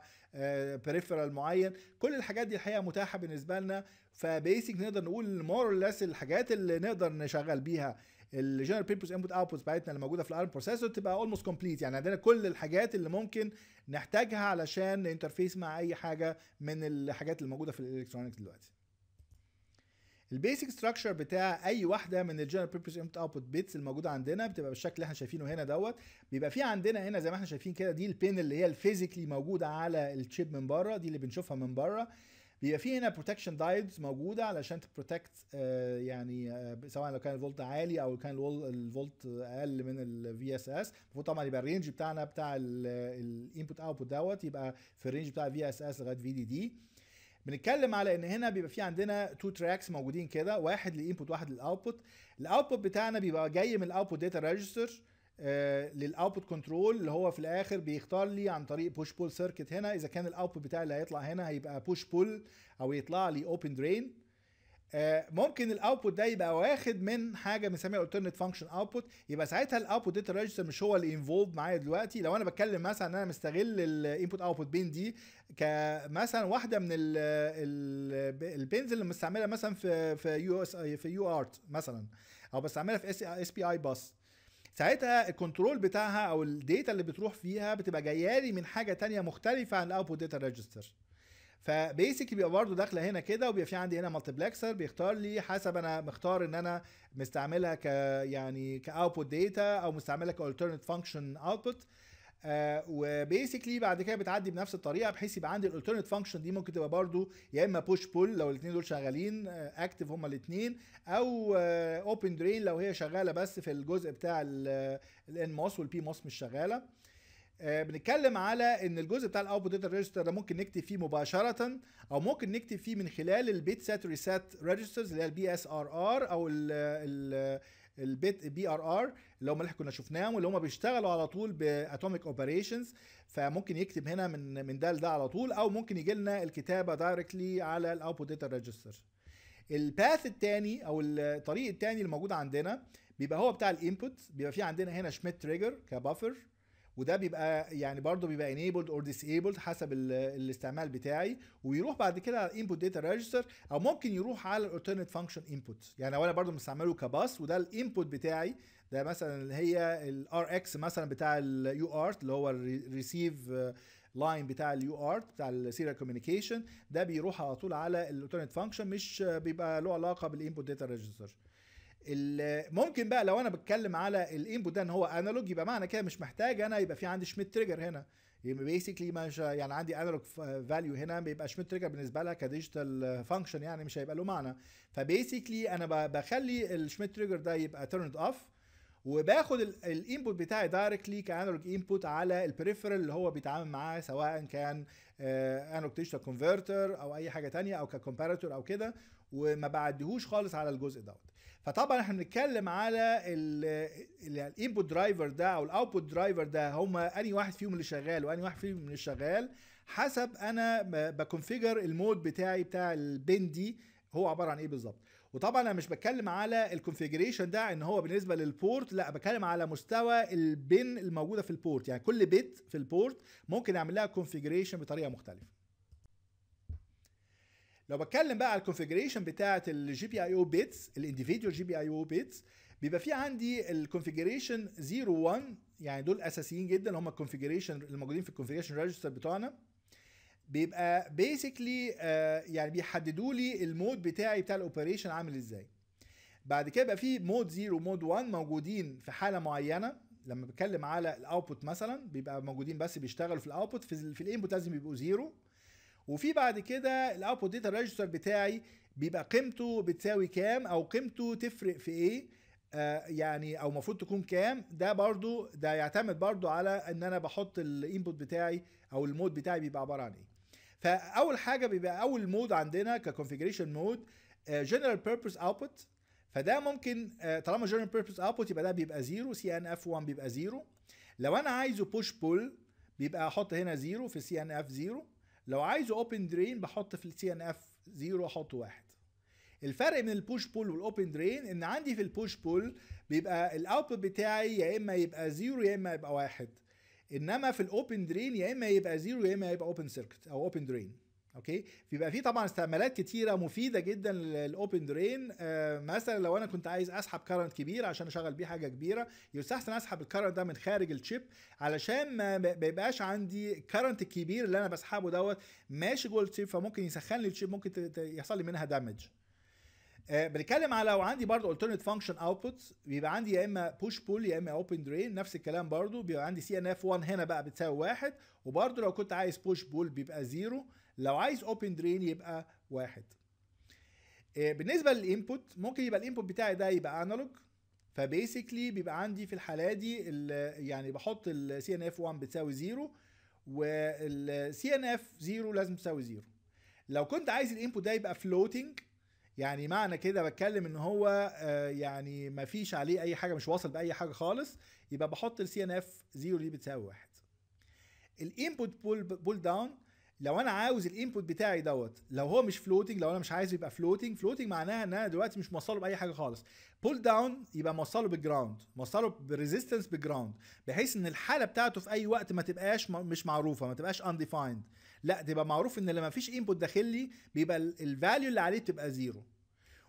بريفرال معين. كل الحاجات دي الحقيقه متاحه بالنسبه لنا، فبيسك نقدر نقول مور اور ليس الحاجات اللي نقدر نشغل بيها الجنرال بيربوز انبوت اوتبوت بتاعتنا اللي موجوده في الارم بروسيسور تبقى اولموست كومبليت. يعني عندنا كل الحاجات اللي ممكن نحتاجها علشان نانترفيس مع اي حاجه من الحاجات اللي موجوده في الالكترونكس دلوقتي. البيسك ستراكشر بتاع اي واحده من الجنرال بيربوز انبوت اوتبوت بيتس الموجوده عندنا بتبقى بالشكل اللي احنا شايفينه هنا دوت. بيبقى في عندنا هنا زي ما احنا شايفين كده، دي البين اللي هي الفيزيكلي موجوده على الشيب من بره، دي اللي بنشوفها من بره. بيبقى في هنا بروتكشن دايودز موجوده علشان تبروتكت يعني سواء لو كان الفولت عالي او كان الفولت اقل من الفي اس اس. المفروض طبعا يبقى الرينج بتاعنا بتاع الانبوت اوتبوت دوت يبقى في الرينج بتاع الفي اس اس لغايه في دي دي. بنتكلم على ان هنا بيبقى في عندنا تو تراكس موجودين كده، واحد للانبوت واحد للاوتبوت. الاوتبوت بتاعنا بيبقى جاي من الاوتبوت داتا ريجستر للاوتبوت كنترول اللي هو في الاخر بيختار لي عن طريق بوش بول سيركت. هنا اذا كان الاوتبوت بتاعي اللي هيطلع هنا هيبقى بوش بول او يطلع لي اوبن درين. ممكن الاوتبوت ده يبقى واخد من حاجه بنسميها الترنت فانكشن اوتبوت، يبقى ساعتها الاوتبوت داتا ريجستر مش هو اللي انفولد معايا دلوقتي. لو انا بتكلم مثلا ان انا مستغل الانبوت اوتبوت بين دي كمثلا واحده من البينز اللي مستعملها مثلا في يو ارت مثلا، او بستعملها في اس بي اي باس، ساعتها الكنترول بتاعها او الداتا اللي بتروح فيها بتبقى جايه لي من حاجه ثانيه مختلفه عن الاوتبوت داتا ريجستر. فبيسك بيبقى برضه داخله هنا كده. وبيبقى في عندي هنا مالتيبلكسر بيختار لي حسب انا مختار ان انا مستعملها ك يعني كاوتبوت داتا او مستعملها كالترنت فانكشن اوتبوت. وبيسكلي بعد كده بتعدي بنفس الطريقه، بحيث يبقى عندي الالترنت فانكشن دي ممكن تبقى برضو يا اما بوش بول لو الاثنين دول شغالين اكتف هما الاثنين، او اوبن درين لو هي شغاله بس في الجزء بتاع الان موس والبي موس مش شغاله. بنتكلم على ان الجزء بتاع الاوتبوت داتا ريجستر ده ممكن نكتب فيه مباشره، او ممكن نكتب فيه من خلال البيت سات ريسات ريجسترز اللي هي البي اس ار ار او البيت بي ار ار اللي هم اللي كنا شفناهم، واللي هم بيشتغلوا على طول باتوميك اوبريشنز. فممكن يكتب هنا من ده لده على طول، او ممكن يجي لنا الكتابه دايركتلي على الاوتبوت داتا ريجستر. الباث الثاني او الطريق الثاني اللي موجود عندنا بيبقى هو بتاع الانبوت. بيبقى في عندنا هنا شميت تريجر كبافر، وده بيبقى يعني برضه بيبقى enabled or disabled حسب الاستعمال بتاعي، ويروح بعد كده على input data register، او ممكن يروح على alternate function input. يعني انا برضه مستعمله كباس، وده الانبوت بتاعي ده مثلا هي ال RX مثلا بتاع ال UART اللي هو receive line بتاع ال UART بتاع ال serial communication، ده بيروح على طول على ال alternate function، مش بيبقى له علاقه بالانبوت data register. ممكن بقى لو انا بتكلم على الانبوت ده ان هو انالوج، يبقى معنى كده مش محتاج انا يبقى في عندي شميت تريجر هنا، يبقى بيسكلي مش يعني عندي انالوج فاليو هنا، بيبقى شميت تريجر بالنسبه لها كديجيتال فانكشن يعني مش هيبقى له معنى. فبيسكلي انا بخلي الشميت تريجر ده يبقى تيرند اوف، وباخد الانبوت بتاعي دايركتلي كانالوج انبوت على البريفرال اللي هو بيتعامل معاه، سواء كان انالوج ديجيتال كونفرتر او اي حاجه ثانيه او ككمباراتور او كده، وما بعديهوش خالص على الجزء دوت. فطبعا احنا بنتكلم على الانبوت درايفر ده او الاوتبوت درايفر ده، هما انهي واحد فيهم اللي شغال وانهي واحد فيهم اللي شغال حسب انا بكونفيجر المود بتاعي بتاع البن دي هو عباره عن ايه بالظبط. وطبعا انا مش بتكلم على الكونفيجريشن ده ان هو بالنسبه للبورت، لا بتكلم على مستوى البن الموجوده في البورت، يعني كل بت في البورت ممكن اعمل لها كونفيجريشن بطريقه مختلفه. لو بتكلم بقى على الكونفيجريشن بتاعه الجي بي اي او بيتس، الانديفيديوال جي بي اي او بيتس، بيبقى في عندي الكونفيجريشن 0 1، يعني دول اساسيين جدا هم الكونفيجريشن الموجودين في الكونفيجريشن ريجستر بتاعنا. بيبقى بيسكلي يعني بيحددوا لي المود بتاعي بتاع الاوبريشن عامل ازاي. بعد كده بقى في مود 0 ومود 1 موجودين في حاله معينه، لما بتكلم على الاوتبوت مثلا بيبقى موجودين بس بيشتغلوا في الاوتبوت، في الانبوت لازم يبقوا 0. وفي بعد كده الاوتبوت داتا ريجستر بتاعي بيبقى قيمته بتساوي كام، او قيمته تفرق في ايه يعني، او المفروض تكون كام. ده برضو ده يعتمد برضو على ان انا بحط الانبوت بتاعي او المود بتاعي بيبقى عباره عن ايه. فاول حاجه بيبقى اول مود عندنا ككونفيجريشن مود جنرال بيربز اوتبوت، فده ممكن طالما جنرال بيربز اوتبوت يبقى ده بيبقى 0، سي ان اف 1 بيبقى 0. لو انا عايزه بوش بول بيبقى احط هنا 0 في سي ان اف 0، لو عايزه اوبن درين بحط في السي ان اف 0 احط 1. الفرق بين البوش بول والاوبن درين ان عندي في البوش بول بيبقى الاوتبوت بتاعي يا اما يبقى 0 يا اما يبقى 1، انما في الاوبن درين يا اما يبقى 0 يا اما يبقى اوبن سيركت او اوبن درين. اوكي، بيبقى في طبعا استعمالات كتيره مفيده جدا للاوبن درين. مثلا لو انا كنت عايز اسحب كارنت كبير عشان اشغل بيه حاجه كبيره، يستحسن اسحب الكارنت ده من خارج الشيب علشان ما يبقاش عندي الكارنت الكبير اللي انا بسحبه دوت ماشي جوه الشيب، فممكن يسخن لي الشيب، ممكن يحصل لي منها دامج. بنتكلم على لو عندي برضه الترنت فانكشن اوتبوت، بيبقى عندي يا اما بوش بول يا اما اوبن درين، نفس الكلام برضه بيبقى عندي سي ان اف 1 هنا بقى بتساوي 1، وبرضه لو كنت عايز بوش بول بيبقى 0، لو عايز اوبن درين يبقى 1. بالنسبه للانبوت ممكن يبقى الانبوت بتاعي ده يبقى انالوج، فبيسكلي بيبقى عندي في الحاله دي يعني بحط السي ان اف 1 بتساوي 0، والسي ان اف 0 لازم تساوي 0. لو كنت عايز الانبوت ده يبقى فلوتنج، يعني معنى كده بتكلم ان هو يعني ما فيش عليه اي حاجه، مش واصل باي حاجه خالص، يبقى بحط السي ان اف 0 دي بتساوي 1. الانبوت بول داون، لو انا عاوز الانبوت بتاعي دوت لو هو مش فلوتنج، لو انا مش عايزه يبقى فلوتنج، فلوتنج معناها ان انا دلوقتي مش موصله باي حاجه خالص. بول داون يبقى موصله بالجراوند، موصله بريزيستنس بالجراوند، بحيث ان الحاله بتاعته في اي وقت ما تبقاش مش معروفه، ما تبقاش انديفايند، لا تبقى معروف ان لما فيش انبوت داخلي بيبقى الفاليو اللي عليه تبقى 0.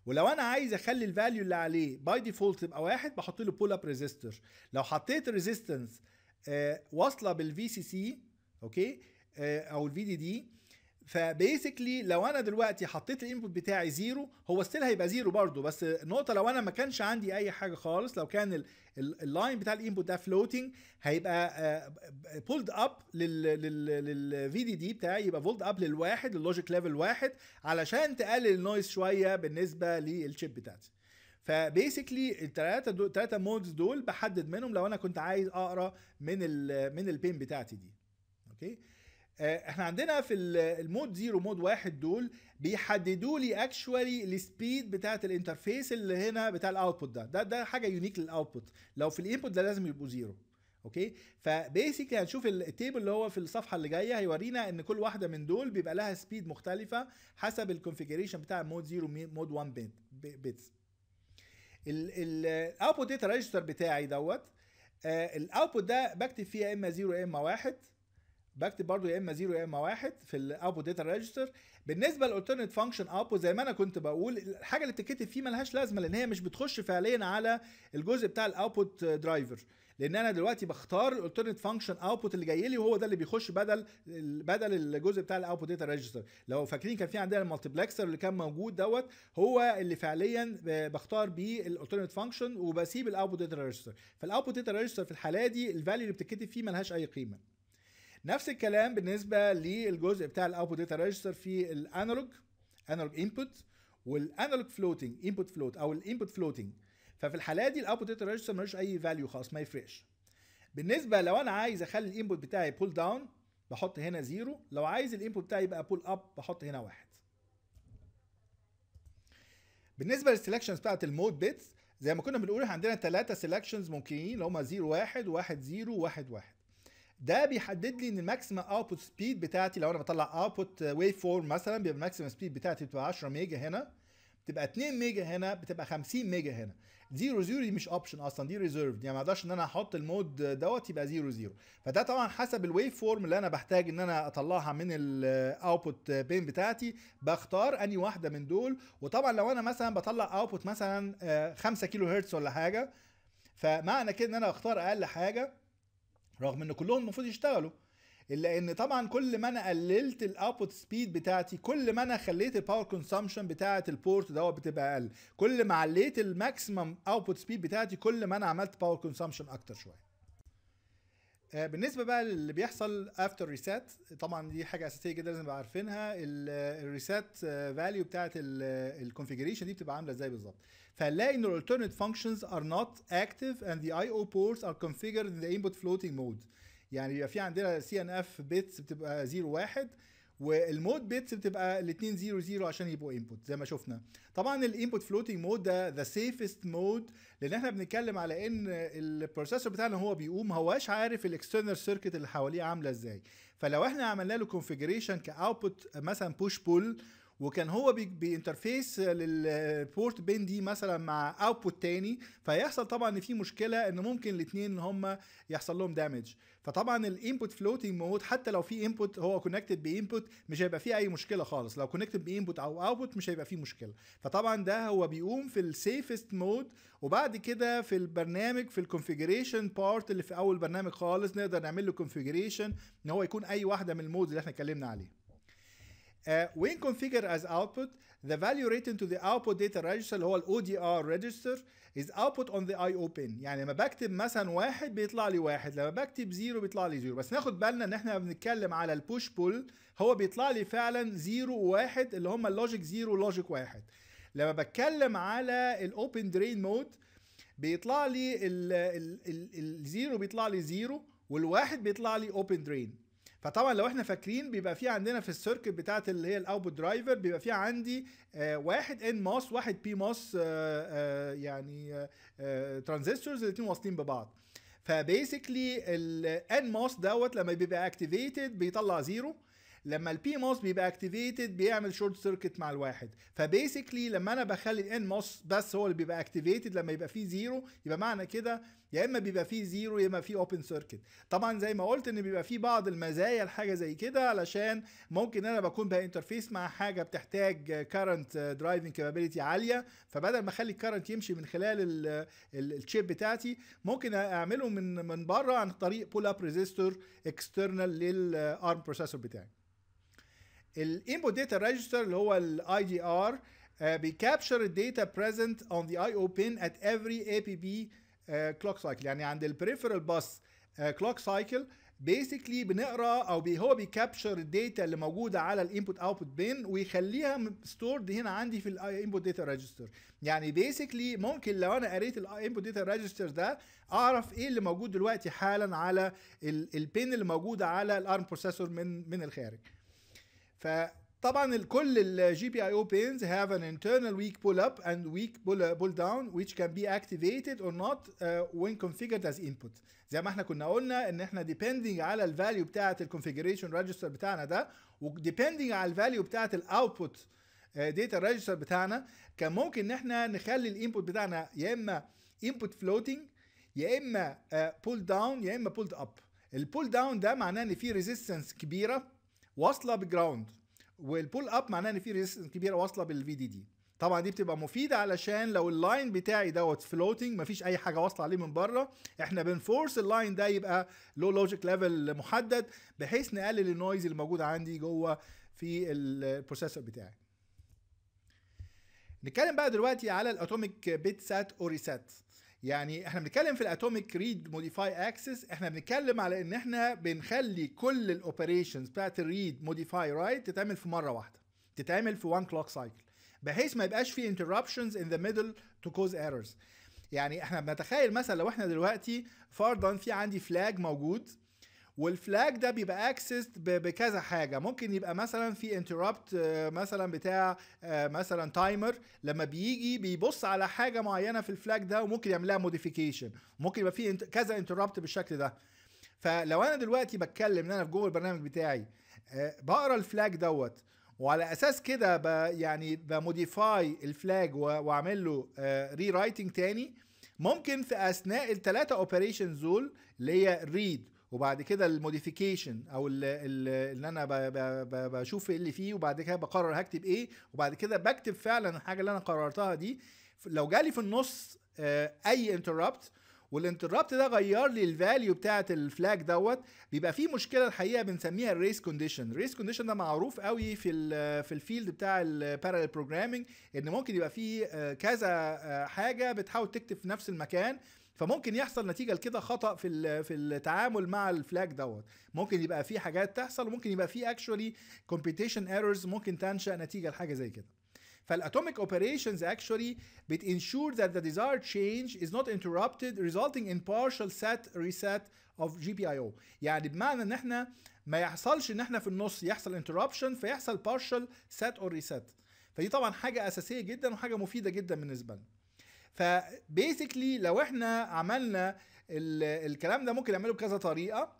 ولو انا عايز اخلي الفاليو اللي عليه باي ديفولت تبقى 1 بحط له بول اب ريزيستور. لو حطيت ريزيستنس واصله بالفي سي سي اوكي او الفي دي دي، فبيسكلي لو انا دلوقتي حطيت الانبوت بتاعي 0 هو ستيل هيبقى 0 برضه، بس النقطه لو انا ما كانش عندي اي حاجه خالص، لو كان اللاين بتاع الانبوت ده فلوتنج هيبقى بولد اب للفي دي دي بتاعي، يبقى بولد اب للواحد، للوجيك ليفل 1، علشان تقلل النويز شويه بالنسبه للشيب بتاعتي. فبيسكلي الثلاثه مودز دول بحدد منهم لو انا كنت عايز اقرا من البين بتاعتي دي. اوكي، احنا عندنا في المود 0 ومود 1 دول بيحددوا لي اكشوالي السبيد بتاعه الانترفيس اللي هنا بتاع الاوتبوت ده حاجه يونيك للاوتبوت. لو في الانبوت ده لازم يبقوا 0. اوكي، فبيسكلي هنشوف التيبل اللي هو في الصفحه اللي جايه هيورينا ان كل واحده من دول بيبقى لها سبيد مختلفه حسب الكونفيجريشن بتاع مود 0 ومود 1 بيتس. الاوتبوت داتا ريجستر بتاعي دوت الاوتبوت ده بكتب فيه يا اما 0 يا اما 1، بكتب برضو يا اما 0 يا اما 1 في الاوتبوت داتا ريجستر. بالنسبه للالترنت فانكشن اوتبوت زي ما انا كنت بقول، الحاجه اللي بتتكتب فيه ملهاش لازمه لان هي مش بتخش فعليا على الجزء بتاع الاوتبوت درايفر، لان انا دلوقتي بختار الالترنت فانكشن اوتبوت اللي جاي لي وهو ده اللي بيخش بدل الجزء بتاع الاوتبوت داتا ريجستر. لو فاكرين كان في عندنا المالتبلكسر اللي كان موجود دوت هو اللي فعليا بختار بيه الالترنت فانكشن وبسيب الاوتبوت داتا ريجستر. فالاوتبوت داتا ريجستر في الحاله دي الفاليو اللي بتتكتب فيه ملهاش اي قيمه. نفس الكلام بالنسبه للجزء بتاع الاوتبوت داتا ريجستر في الانالوج انبوت والانالوج فلوتنج انبوت فلوت او الانبوت فلوتنج. ففي الحالات دي الاوتبوت داتا ريجستر ملوش اي فاليو خالص ما يفرقش. بالنسبه لو انا عايز اخلي الانبوت بتاعي بول داون بحط هنا 0، لو عايز الانبوت بتاعي يبقى بول اب بحط هنا 1. بالنسبه للسلكشنز بتاعت المود بيتس زي ما كنا بنقول عندنا 3 سلكشنز ممكنين اللي هم 0 1 1 0 1 1. ده بيحدد لي ان الماكسيمم اوتبوت سبيد بتاعتي لو انا بطلع اوتبوت ويف فورم مثلا بيبقى الماكسيمم سبيد بتاعتي بتبقى 10 ميجا هنا، بتبقى 2 ميجا هنا، بتبقى 50 ميجا هنا. 0 0 دي مش اوبشن اصلا، دي ريزيرفد، يعني ما اقدرش ان انا احط المود دوت يبقى 0 0. فده طبعا حسب الويف فورم اللي انا بحتاج ان انا اطلعها من الاوتبوت بين بتاعتي بختار اني واحده من دول. وطبعا لو انا مثلا بطلع اوتبوت مثلا 5 كيلو هرتز ولا حاجه، فمعنى كده ان انا اختار اقل حاجه رغم ان كلهم المفروض يشتغلوا، الا ان طبعا كل ما انا قللت الاوتبوت سبيد بتاعتي كل ما انا خليت الباور كونسامشن بتاعه البورت دوت بتبقى اقل، كل ما عليت الماكسيمم اوتبوت سبيد بتاعتي كل ما انا عملت باور كونسامشن اكتر شويه. بالنسبه بقى للي بيحصل افتر ريسات، طبعا دي حاجه اساسيه جدا لازم نبقى عارفينها. الريسات فاليو بتاعه الكونفيجريشن دي بتبقى عامله ازاي بالظبط. فنلاقي ان الالترنت فانكشنز ار نوت اكتيف اند ذا اي او بورتس ار كونفيجرد ان ذا انبوت فلوتنج مود. يعني بيبقى في عندنا سي ان اف بيتس بتبقى 0 1 والمود بيتس بتبقى الاثنين 0 0 عشان يبقوا انبوت زي ما شفنا. طبعا الانبوت فلوتنج مود ده ذا سيفست مود لان احنا بنتكلم على ان البروسيسور بتاعنا هو بيقوم ما هواش عارف الاكسترنال سيركت اللي حواليه عامله ازاي. فلو احنا عملنا له كونفيجريشن كاوتبوت مثلا بوش بول وكان هو بينترفيس للبورت بين دي مثلا مع اوتبوت تاني، فيحصل طبعا ان في مشكله ان ممكن الاثنين ان هم يحصل لهم دامج. فطبعا الانبوت فلوتنج مود حتى لو في انبوت هو كونكتد بانبوت مش هيبقى فيه اي مشكله خالص، لو كونكتد بانبوت او اوتبوت مش هيبقى فيه مشكله. فطبعا ده هو بيقوم في السيفست مود، وبعد كده في البرنامج في الكونفيجريشن بارت اللي في اول برنامج خالص نقدر نعمل له كونفيجريشن ان هو يكون اي واحده من المودز اللي احنا اتكلمنا عليه. When configured as output, the value written to the output data register اللي هو ODR register is output on the IO pin. يعني لما بكتب مثلا 1 بيطلع لي 1، لما بكتب 0 بيطلع لي 0. بس ناخد بالنا ان احنا بنتكلم على البوش بول هو بيطلع لي فعلا 0 و1 اللي هم اللوجيك 0 ولوجيك 1. لما بتكلم على الاوبن درين مود بيطلع لي الزيرو بيطلع لي 0 والواحد بيطلع لي اوبن درين. فطبعا لو احنا فاكرين بيبقى في عندنا في السيركت بتاعت اللي هي الاوتبوت درايفر بيبقى في عندي 1 ان موس 1 بي موس يعني ترانزستورز الاثنين واصلين ببعض. فبيسكلي الان موس دوت لما بيبقى اكتيفيتد بيطلع 0، لما البي موس بيبقى اكتيفيتد بيعمل شورت سيركت مع الواحد. فبيسكلي لما انا بخلي الان موس بس هو اللي بيبقى اكتيفيتد لما يبقى فيه 0 يبقى معنى كده يا اما بيبقى فيه 0 يا اما فيه اوبن سيركت. طبعا زي ما قلت ان بيبقى فيه بعض المزايا لحاجه زي كده علشان ممكن انا بكون بانترفيس مع حاجه بتحتاج كارنت درايفنج كابابيلتي عاليه، فبدل ما اخلي الكارنت يمشي من خلال الشيب بتاعتي ممكن اعمله من بره عن طريق بول اب ريزيستور اكسترنال للارم بروسيسور بتاعي. الانبوت داتا ريجستر اللي هو الاي دي ار بيكابشر الداتا بريزنت اون ذا اي او بين ات افري اي بي بي كلوك سايكل. يعني عند البريفرال باس كلوك سايكل بيسكلي بنقرا هو بيكابشر الداتا اللي موجوده على الانبوت اوتبوت بين ويخليها ستورد هنا عندي في الانبوت داتا ريجستر. يعني بيسكلي ممكن لو انا قريت الانبوت داتا ريجستر ده اعرف ايه اللي موجود دلوقتي حالا على البين اللي موجوده على الارم بروسيسور من الخارج. فطبعا كل الجي بي اي او بينز هاف ان انترنال ويك بول اب اند ويك بول داون which can be activated or not when configured as input. زي ما احنا كنا قلنا ان احنا depending على الفاليو بتاعه الكونفيجريشن ريجستر بتاعنا ده وديبندنج على الفاليو بتاعه الاوتبوت داتا ريجستر بتاعنا كان ممكن ان احنا نخلي الانبوت بتاعنا يا اما انبوت فلوتنج يا اما بول داون يا اما بولد اب. البول داون ده معناه ان في ريزيستنس كبيره واصله بالجراوند، والبول اب معناه ان في ريزيستنس كبيره واصله بالفي دي دي. طبعا دي بتبقى مفيده علشان لو اللاين بتاعي دوت فلوتنج مفيش اي حاجه واصله عليه من بره، احنا بنفورس اللاين ده يبقى لو لوجيك ليفل محدد بحيث نقلل النويز اللي موجود عندي جوه في البروسيسور بتاعي. نتكلم بقى دلوقتي على الاتوميك بيت سات او ريسات. يعني احنا بنتكلم في الاتوميك ريد موديفاي اكسس، احنا بنتكلم على ان احنا بنخلي كل الاوبريشنز بتاعت الريد موديفاي رايت تتعمل في مره واحده، تتعمل في 1 كلوك سايكل، بحيث ما يبقاش في interruptions in the middle to cause errors. يعني احنا بنتخيل مثلا لو احنا دلوقتي فرضا في عندي فلاج موجود، والفلاج ده بيبقى اكسس بكذا حاجه، ممكن يبقى مثلا في انتربت مثلا بتاع مثلا تايمر لما بيجي بيبص على حاجه معينه في الفلاج ده وممكن يعملها موديفيكيشن، ممكن يبقى في كذا انتربت بالشكل ده. فلو انا دلوقتي بتكلم ان انا في جوه البرنامج بتاعي بقرا الفلاج دوت وعلى اساس كده يعني بموديفاي الفلاج واعمل له ري رايتنج تاني، ممكن في اثناء الثلاثه اوبريشنز دول اللي هي ريد وبعد كده الموديفيكيشن او اللي انا بشوف ايه اللي فيه وبعد كده بقرر هكتب ايه وبعد كده بكتب فعلا الحاجه اللي انا قررتها دي، لو جالي في النص اي انتربت والانتربت ده غير لي الفاليو بتاعه الفلاج دوت، بيبقى فيه مشكله الحقيقه بنسميها الريس كونديشن. الريس كونديشن ده معروف قوي في الفيلد بتاع البارالل بروجرامنج، ان ممكن يبقى فيه كذا حاجه بتحاول تكتب في نفس المكان، فممكن يحصل نتيجه لكده خطا في التعامل مع الفلاج دوت، ممكن يبقى في حاجات تحصل، ممكن يبقى في اكشولي كومبيتيشن ايرورز ممكن تنشا نتيجه لحاجه زي كده. فالاتوميك اوبريشنز actually بتensure that the desired change is not interrupted resulting in partial set reset of GPIO. يعني بمعنى ان احنا ما يحصلش ان احنا في النص يحصل interruption فيحصل partial set or reset، فدي طبعا حاجه اساسيه جدا وحاجه مفيده جدا بالنسبه لنا. فبيسكلي لو احنا عملنا الكلام ده ممكن نعمله بكذا طريقه،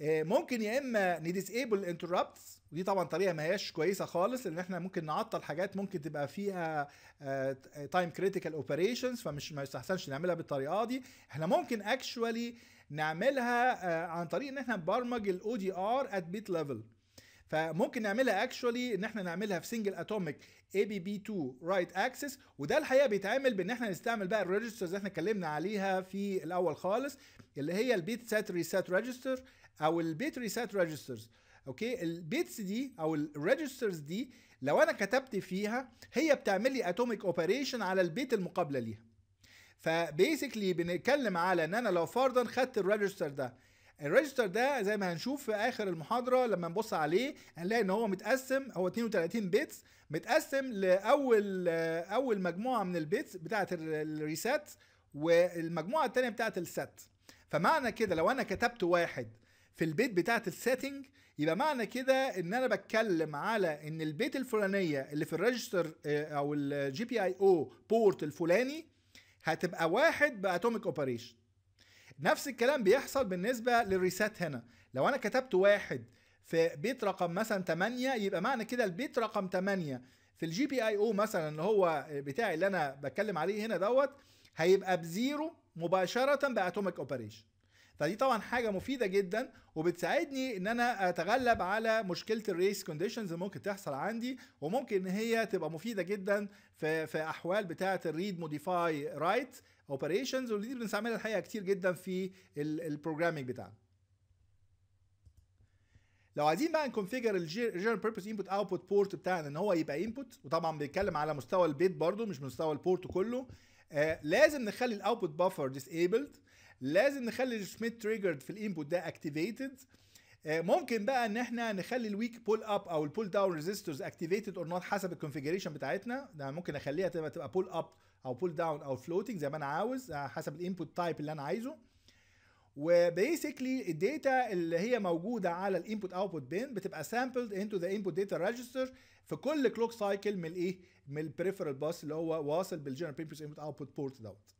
ممكن يا اما نديسيبل انتربتس، ودي طبعا طريقه ما هياش كويسه خالص لان احنا ممكن نعطل حاجات ممكن تبقى فيها تايم كريتيكال اوبريشنز، فمش ما يستحسنش نعملها بالطريقه دي. احنا ممكن اكشوالي نعملها عن طريق ان احنا نبرمج الاو دي ار ات بيت ليفل، فممكن نعملها اكشوالي ان احنا نعملها في سنجل اتوميك اي بي بي 2 رايت اكسس، وده الحقيقه بيتعمل بان احنا نستعمل بقى الريجسترز اللي احنا اتكلمنا عليها في الاول خالص، اللي هي البيت سات ريسات ريجستر او البيت ريسات ريجسترز. اوكي، البيتس دي او الريجسترز دي لو انا كتبت فيها هي بتعمل لي اتوميك اوبريشن على البيت المقابله ليها. فبيسكلي بنتكلم على ان انا لو فرضا خدت الريجستر ده، الريجستر ده زي ما هنشوف في اخر المحاضره لما نبص عليه هنلاقي ان هو متقسم، هو 32 بيتس متقسم لاول مجموعه من البيتس بتاعه الريسات والمجموعه الثانيه بتاعه السات. فمعنى كده لو انا كتبت واحد في البيت بتاعه السيتنج، يبقى معنى كده ان انا بتكلم على ان البيت الفلانيه اللي في الريجستر او الجي بي اي او بورت الفلاني هتبقى واحد باتوميك اوبريشن. نفس الكلام بيحصل بالنسبه للريسات هنا، لو انا كتبت واحد في بيت رقم مثلا 8، يبقى معنى كده البيت رقم 8 في الجي بي اي او مثلا اللي هو بتاعي اللي انا بتكلم عليه هنا دوت هيبقى بزيرو مباشره باتوميك اوبريشن. فدي طبعا حاجه مفيده جدا وبتساعدني ان انا اتغلب على مشكله الريس كونديشنز اللي ممكن تحصل عندي، وممكن ان هي تبقى مفيده جدا في احوال بتاعه الريد موديفاي رايت اوبريشنز، واللي دي بنستعملها الحقيقه كتير جدا في البروجرامنج بتاعنا. لو عايزين بقى نكونفيجر الجنرال بيربز انبوت اوتبوت بورت بتاعنا ان هو يبقى انبوت، وطبعا بيتكلم على مستوى البيت برضو مش مستوى البورت كله، لازم نخلي الاوتبوت بافر ديسيبلد، لازم نخلي السميث تريجرد في الانبوت ده اكتيفيتد. ممكن بقى ان احنا نخلي الويك بول اب او البول داون ريزيستورز اكتيفيتد اور نوت حسب الكونفيجريشن بتاعتنا، ده ممكن اخليها تبقى بول اب او بول داون او فلوتنج زي ما انا عاوز حسب الانبوت تايب اللي انا عايزه. وبيسكلي الداتا اللي هي موجوده على الانبوت اوتبوت بين بتبقى سامبلد انتو ذا انبوت داتا ريجستر في كل كلوك سايكل من البريفرال باس اللي هو واصل بالجنرال بيربز انبوت اوتبوت بورت دوت.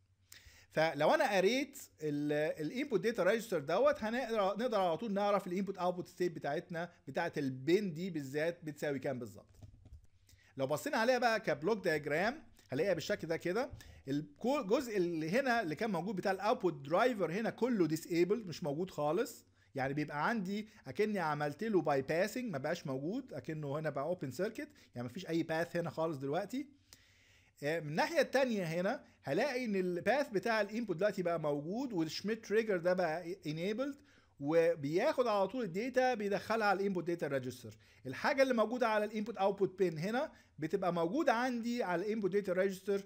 فلو انا قريت الانبوت داتا ريجستر دوت هنقدر على طول نعرف الانبوت اوتبوت ستيت بتاعتنا بتاعه البين دي بالذات بتساوي كام بالظبط. لو بصينا عليها بقى كبلوك دايجرام هلاقيها بالشكل ده كده، الجزء اللي هنا اللي كان موجود بتاع الاوتبوت درايفر هنا كله ديسيبلد مش موجود خالص، يعني بيبقى عندي اكني عملت له باي باسنج ما بقاش موجود، اكنه هنا بقى اوبن سيركت، يعني ما فيش اي باث هنا خالص دلوقتي. من الناحيه الثانيه هنا هلاقي ان الباث بتاع الانبوت دلوقتي بقى موجود، والشميت تريجر ده بقى انيبلد، وبياخد على طول الداتا بيدخلها على الانبوت داتا ريجستر. الحاجه اللي موجوده على الانبوت اوتبوت بين هنا بتبقى موجوده عندي على الانبوت داتا ريجستر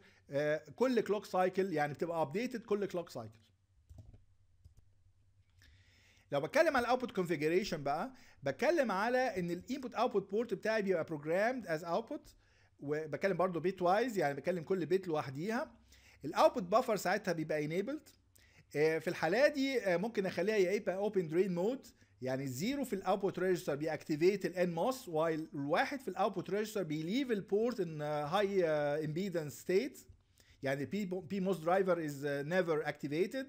كل كلوك سايكل، يعني بتبقى ابديتد كل كلوك سايكل. لو بتكلم على الاوتبوت كونفيجريشن بقى، بتكلم على ان الانبوت اوتبوت بورت بتاعي بيبقى بروجرامد از اوتبوت، وبتكلم برضو بيت وايز، يعني بتكلم كل بيت لوحديها. الاوتبوت بافر ساعتها بيبقى انيبلد. في الحاله دي ممكن اخليها يا اما اوبن درين مود، يعني الزيرو في الاوتبوت ريجستر بيأكتيفيت الان موس، وايل الواحد في الاوتبوت ريجستر بيليف البورت ان هاي امبيدنس ستيت، يعني بي موس درايفر از نيفر اكتيفيتد.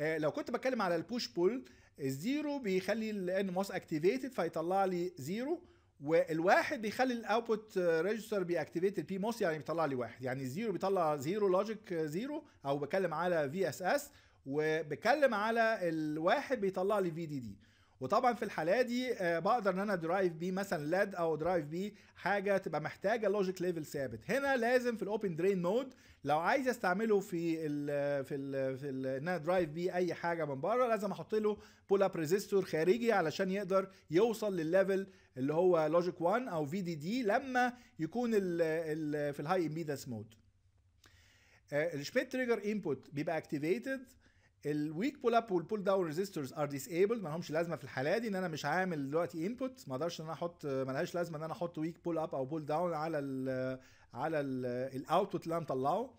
لو كنت بتكلم على البوش بول، الزيرو بيخلي الان موس اكتيفيتد فيطلع لي زيرو، والواحد بيخلي الاوتبوت ريجستر بيأكتيفيت البي موس يعني بيطلع لي واحد، يعني الزيرو بيطلع زيرو لوجيك زيرو، او بتكلم على في اس اس، وبتكلم على الواحد بيطلع لي في دي دي. وطبعا في الحاله دي بقدر ان انا درايف بيه مثلا لاد، او درايف بيه حاجه تبقى محتاجه لوجيك ليفل ثابت. هنا لازم في الاوبن درين مود لو عايز استعمله في ال في ال في ال ان انا درايف بيه اي حاجه من بره، لازم احط له بول اب ريزيستور خارجي علشان يقدر يوصل للليفل اللي هو لوجيك 1 او في دي دي لما يكون ال في الهاي امبيدنس مود. الشميت تريجر انبوت بيبقى اكتيفيتد. الويك بول اب والبول داون ريزيستورز ار ديسيبلد، ما لهمش لازمه في الحاله دي، ان انا مش عامل دلوقتي انبوت، ما اقدرش ان انا احط، ما لهاش لازمه ان انا احط ويك بول اب او بول داون على ال على الاوتبوت اللي انا مطلعه.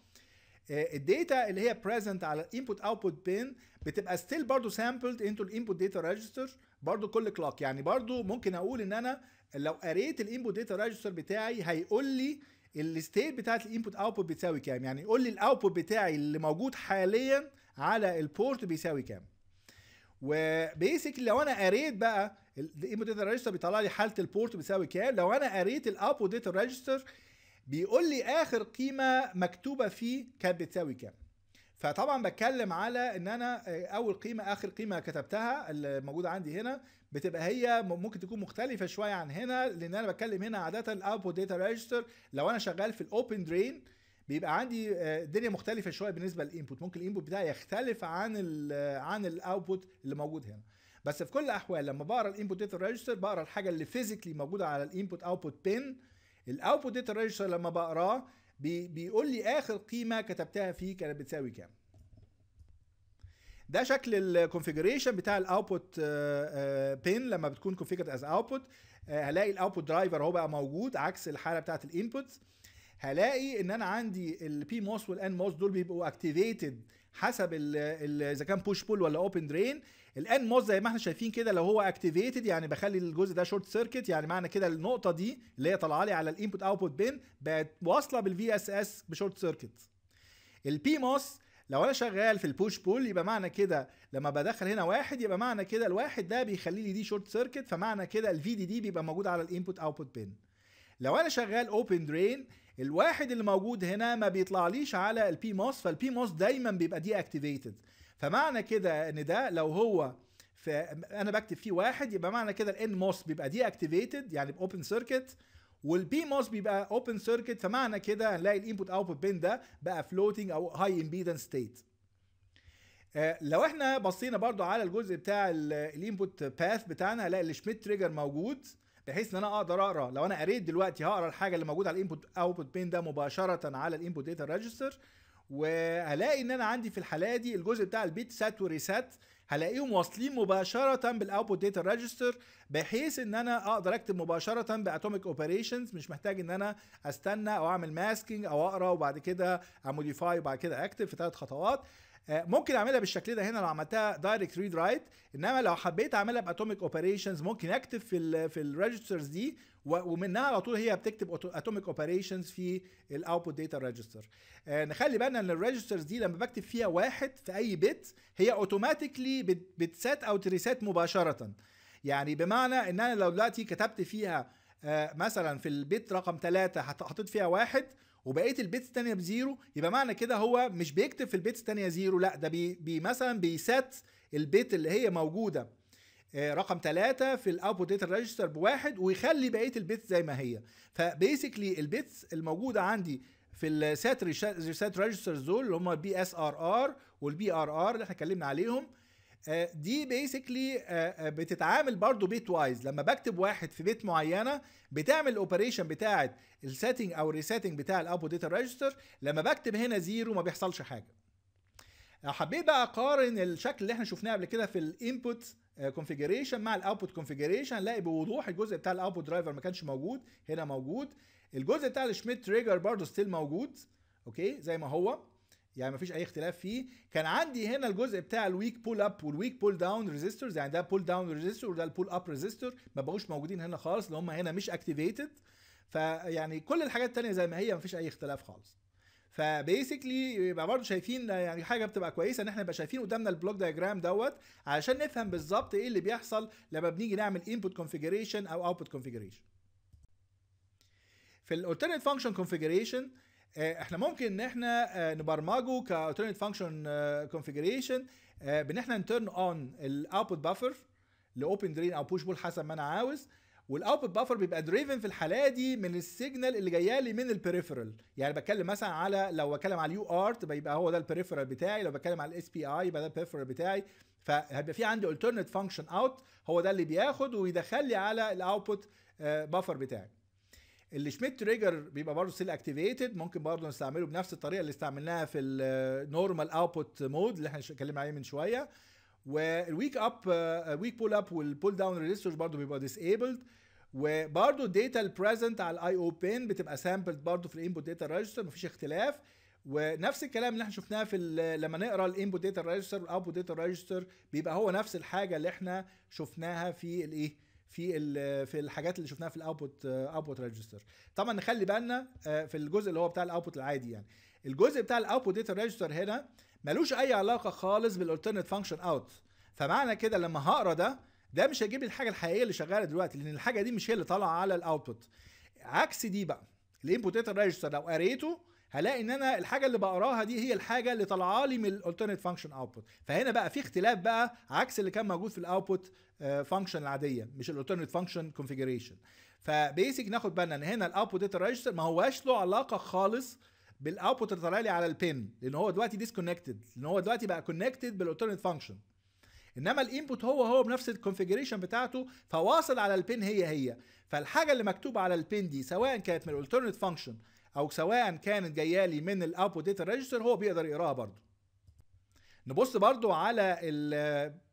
الداتا اللي هي بريزنت على الانبوت اوتبوت بين بتبقى ستيل برضو سامبلد انتو الانبوت داتا ريجستر برضو كل كلوك، يعني برضو ممكن اقول ان انا لو قريت الانبوت داتا ريجستر بتاعي هيقول لي الستيت بتاعت الانبوت اوتبوت بتساوي كام، يعني يقول لي الاوتبوت بتاعي اللي موجود حاليا على البورت بيساوي كام. وبيسكلي لو انا قريت بقى الانبوت داتا ريجستر بيطلع لي حاله البورت بيساوي كام. لو انا قريت الاوتبوت داتا ريجستر بيقول لي اخر قيمه مكتوبه فيه كانت بتساوي كام. فطبعا بتكلم على ان انا اول قيمه اخر قيمه كتبتها اللي موجوده عندي هنا بتبقى هي ممكن تكون مختلفه شويه عن هنا، لان انا بتكلم هنا عاده الاوتبوت داتا ريجستر لو انا شغال في الاوبن درين بيبقى عندي الدنيا مختلفه شويه بالنسبه للانبوت، ممكن الانبوت بتاعي يختلف عن الاوتبوت اللي موجود هنا. بس في كل الاحوال لما بقرا الانبوت داتا ريجستر بقرا الحاجه اللي فيزيكلي موجوده على الانبوت اوتبوت بين. الاوتبوت داتا ريجستر لما بقراه بيقول لي اخر قيمه كتبتها فيه كانت بتساوي كام. ده شكل الكونفيجريشن بتاع الاوتبوت بين لما بتكون كونفيجرد از اوتبوت. هلاقي الاوتبوت درايفر اهو بقى موجود عكس الحاله بتاعه الانبوت. هلاقي ان انا عندي البي موس والان موس دول بيبقوا اكتيفيتد حسب اذا كان بوش بول ولا اوبن درين. الان موس زي ما احنا شايفين كده لو هو اكتيفيتد يعني بخلي الجزء ده شورت سيركت، يعني معنى كده النقطه دي اللي هي طالعه لي على الانبوت اوتبوت بين بقت واصله بالفي اس اس بشورت سيركت. البي موس لو انا شغال في البوش بول يبقى معنى كده لما بدخل هنا واحد يبقى معنى كده الواحد ده بيخلي لي دي شورت سيركت، فمعنى كده الفي دي دي بيبقى موجود على الانبوت اوتبوت بين. لو انا شغال اوبن درين الواحد اللي موجود هنا ما بيطلعليش على البي موس، فالبي موس دايما بيبقى دي اكتيفيتد، فمعنى كده ان ده لو هو انا بكتب فيه واحد يبقى معنى كده الان موس بيبقى دي اكتيفيتد يعني باوبن سيركت، والبي موس بيبقى اوبن سيركت، فمعنى كده هنلاقي الانبوت اوتبوت بين ده بقى فلوتنج او هاي امبيدنس ستيت. لو احنا بصينا برضو على الجزء بتاع الانبوت باث بتاعنا هنلاقي الشميت تريجر موجود، بحيث ان انا اقدر اقرا، لو انا قريت دلوقتي هقرا الحاجه اللي موجوده على الانبوت اوتبوت بين ده مباشره على الانبوت داتا ريجستر. وهلاقي ان انا عندي في الحاله دي الجزء بتاع البيت سات وريسات هلاقيهم واصلين مباشره بالاوتبوت داتا ريجستر، بحيث ان انا اقدر اكتب مباشره باتوميك اوبريشنز، مش محتاج ان انا استنى او اعمل ماسكينج او اقرا وبعد كده اموديفاي وبعد كده اكتب في 3 خطوات. ممكن اعملها بالشكل ده هنا لو عملتها دايركت ريد رايت، انما لو حبيت اعملها باتوميك اوبريشنز ممكن اكتب في الريجسترز دي ومنها على طول هي بتكتب اتوميك اوبريشنز في الاوتبوت داتا ريجستر. نخلي بالنا ان الريجسترز دي لما بكتب فيها واحد في اي بت هي اوتوماتيكلي بتسات او تريسات مباشره، يعني بمعنى ان انا لو دلوقتي كتبت فيها مثلا في البت رقم 3 حطيت فيها واحد وبقيه البيتس الثانيه بزيرو، يبقى معنى كده هو مش بيكتب في البيتس الثانيه زيرو، لا ده مثلا بيسات البيت اللي هي موجوده رقم 3 في الاوتبوت داتا ريجستر بواحد ويخلي بقيه البيتس زي ما هي. فبيسكلي البيتس الموجوده عندي في السات ريسات ريجسترز دول اللي هم البي اس ار ار والبي ار ار اللي احنا اتكلمنا عليهم، دي بيسكلي بتتعامل برضو بيت وايز. لما بكتب واحد في بيت معينه بتعمل الاوبريشن بتاعه السيتنج او الريسيتنج بتاع الاوتبوت داتا ريجستر. لما بكتب هنا زيرو ما بيحصلش حاجه. حبيت بقى اقارن الشكل اللي احنا شفناه قبل كده في الانبوت كونفيجريشن مع الاوتبوت كونفيجريشن، نلاقي بوضوح الجزء بتاع الاوتبوت درايفر ما كانش موجود، هنا موجود. الجزء بتاع الشميت تريجر برضو ستيل موجود اوكي زي ما هو، يعني مفيش اي اختلاف فيه. كان عندي هنا الجزء بتاع الويك بول اب والويك بول داون ريزيستورز، يعني ده بول داون ريزيستور وده البول اب ريزيستور، ما بقوش موجودين هنا خالص اللي هم هنا مش اكتيفيتد. فيعني كل الحاجات الثانيه زي ما هي مفيش اي اختلاف خالص. فبيسكلي يبقى برضه شايفين يعني حاجه بتبقى كويسه ان احنا نبقى شايفين قدامنا البلوك دايجرام دوت علشان نفهم بالظبط ايه اللي بيحصل لما بنيجي نعمل انبوت كونفيجريشن او اوتبوت كونفيجريشن. في الالترنت فانكشن كونفيجريشن احنا ممكن ان احنا نبرمجه كالترنت فانكشن كونفيجريشن بان احنا نترن اون الاوتبوت بافر لاوبن درين او بوش بول حسب ما انا عاوز. والاوتبوت بافر بيبقى دريفن في الحاله دي من السيجنال اللي جايه لي من البريفرال، يعني بتكلم مثلا على لو بتكلم على اليو ارت بيبقى هو ده البريفرال بتاعي، لو بتكلم على الاس بي اي يبقى ده البريفرال بتاعي. فهيبقى في عندي الترنت فانكشن اوت هو ده اللي بياخد ويدخل لي على الاوتبوت بافر بتاعي. الشميت تريجر بيبقى برضه ستيل اكتيفيتد، ممكن برضه نستعمله بنفس الطريقه اللي استعملناها في النورمال اوتبوت مود اللي احنا اتكلمنا عليه من شويه. والويك اب ويك بول اب والبول داون ريزيستورز برضه بيبقى ديسيبلد. وبرضه الداتا البريزنت على الاي او بين بتبقى سامبلد برضه في الانبوت داتا ريجستر مفيش اختلاف. ونفس الكلام اللي احنا شفناه في لما نقرا الانبوت داتا ريجستر والاوتبوت داتا ريجستر بيبقى هو نفس الحاجه اللي احنا شفناها في الايه في الحاجات اللي شفناها في الاوتبوت ريجستر. طبعا نخلي بالنا في الجزء اللي هو بتاع الاوتبوت العادي، يعني الجزء بتاع الاوتبوت داتا ريجستر هنا ملوش اي علاقه خالص بالالترنت فانكشن اوت. فمعنى كده لما هقرا ده مش هيجيب لي الحاجه الحقيقيه اللي شغاله دلوقتي، لان الحاجه دي مش هي اللي طالعه على الاوتبوت. عكس دي بقى الانبوت داتا ريجستر لو قريته هلاقي ان انا الحاجه اللي بقراها دي هي الحاجه اللي طالعه لي من الالترنت فانكشن اوتبوت. فهنا بقى في اختلاف بقى عكس اللي كان موجود في الاوتبوت فانكشن العاديه مش الالترنت فانكشن كونفيجريشن. فبيسك ناخد بالنا ان هنا الاوتبوت داتا ريجستر ما هواش له علاقه خالص بالاوتبوت اللي طالع لي على البين، لان هو دلوقتي ديسكونكتد، لان هو دلوقتي بقى كونكتد بالالترنت فانكشن. انما الانبوت هو بنفس الكونفيجريشن بتاعته فواصل على البين هي. فالحاجه اللي مكتوبه على البين دي سواء كانت من الالترنت فانكشن او سواء كانت جايه لي من الاوتبوت داتا ريجستر هو بيقدر يقراها برضه. نبص برضه على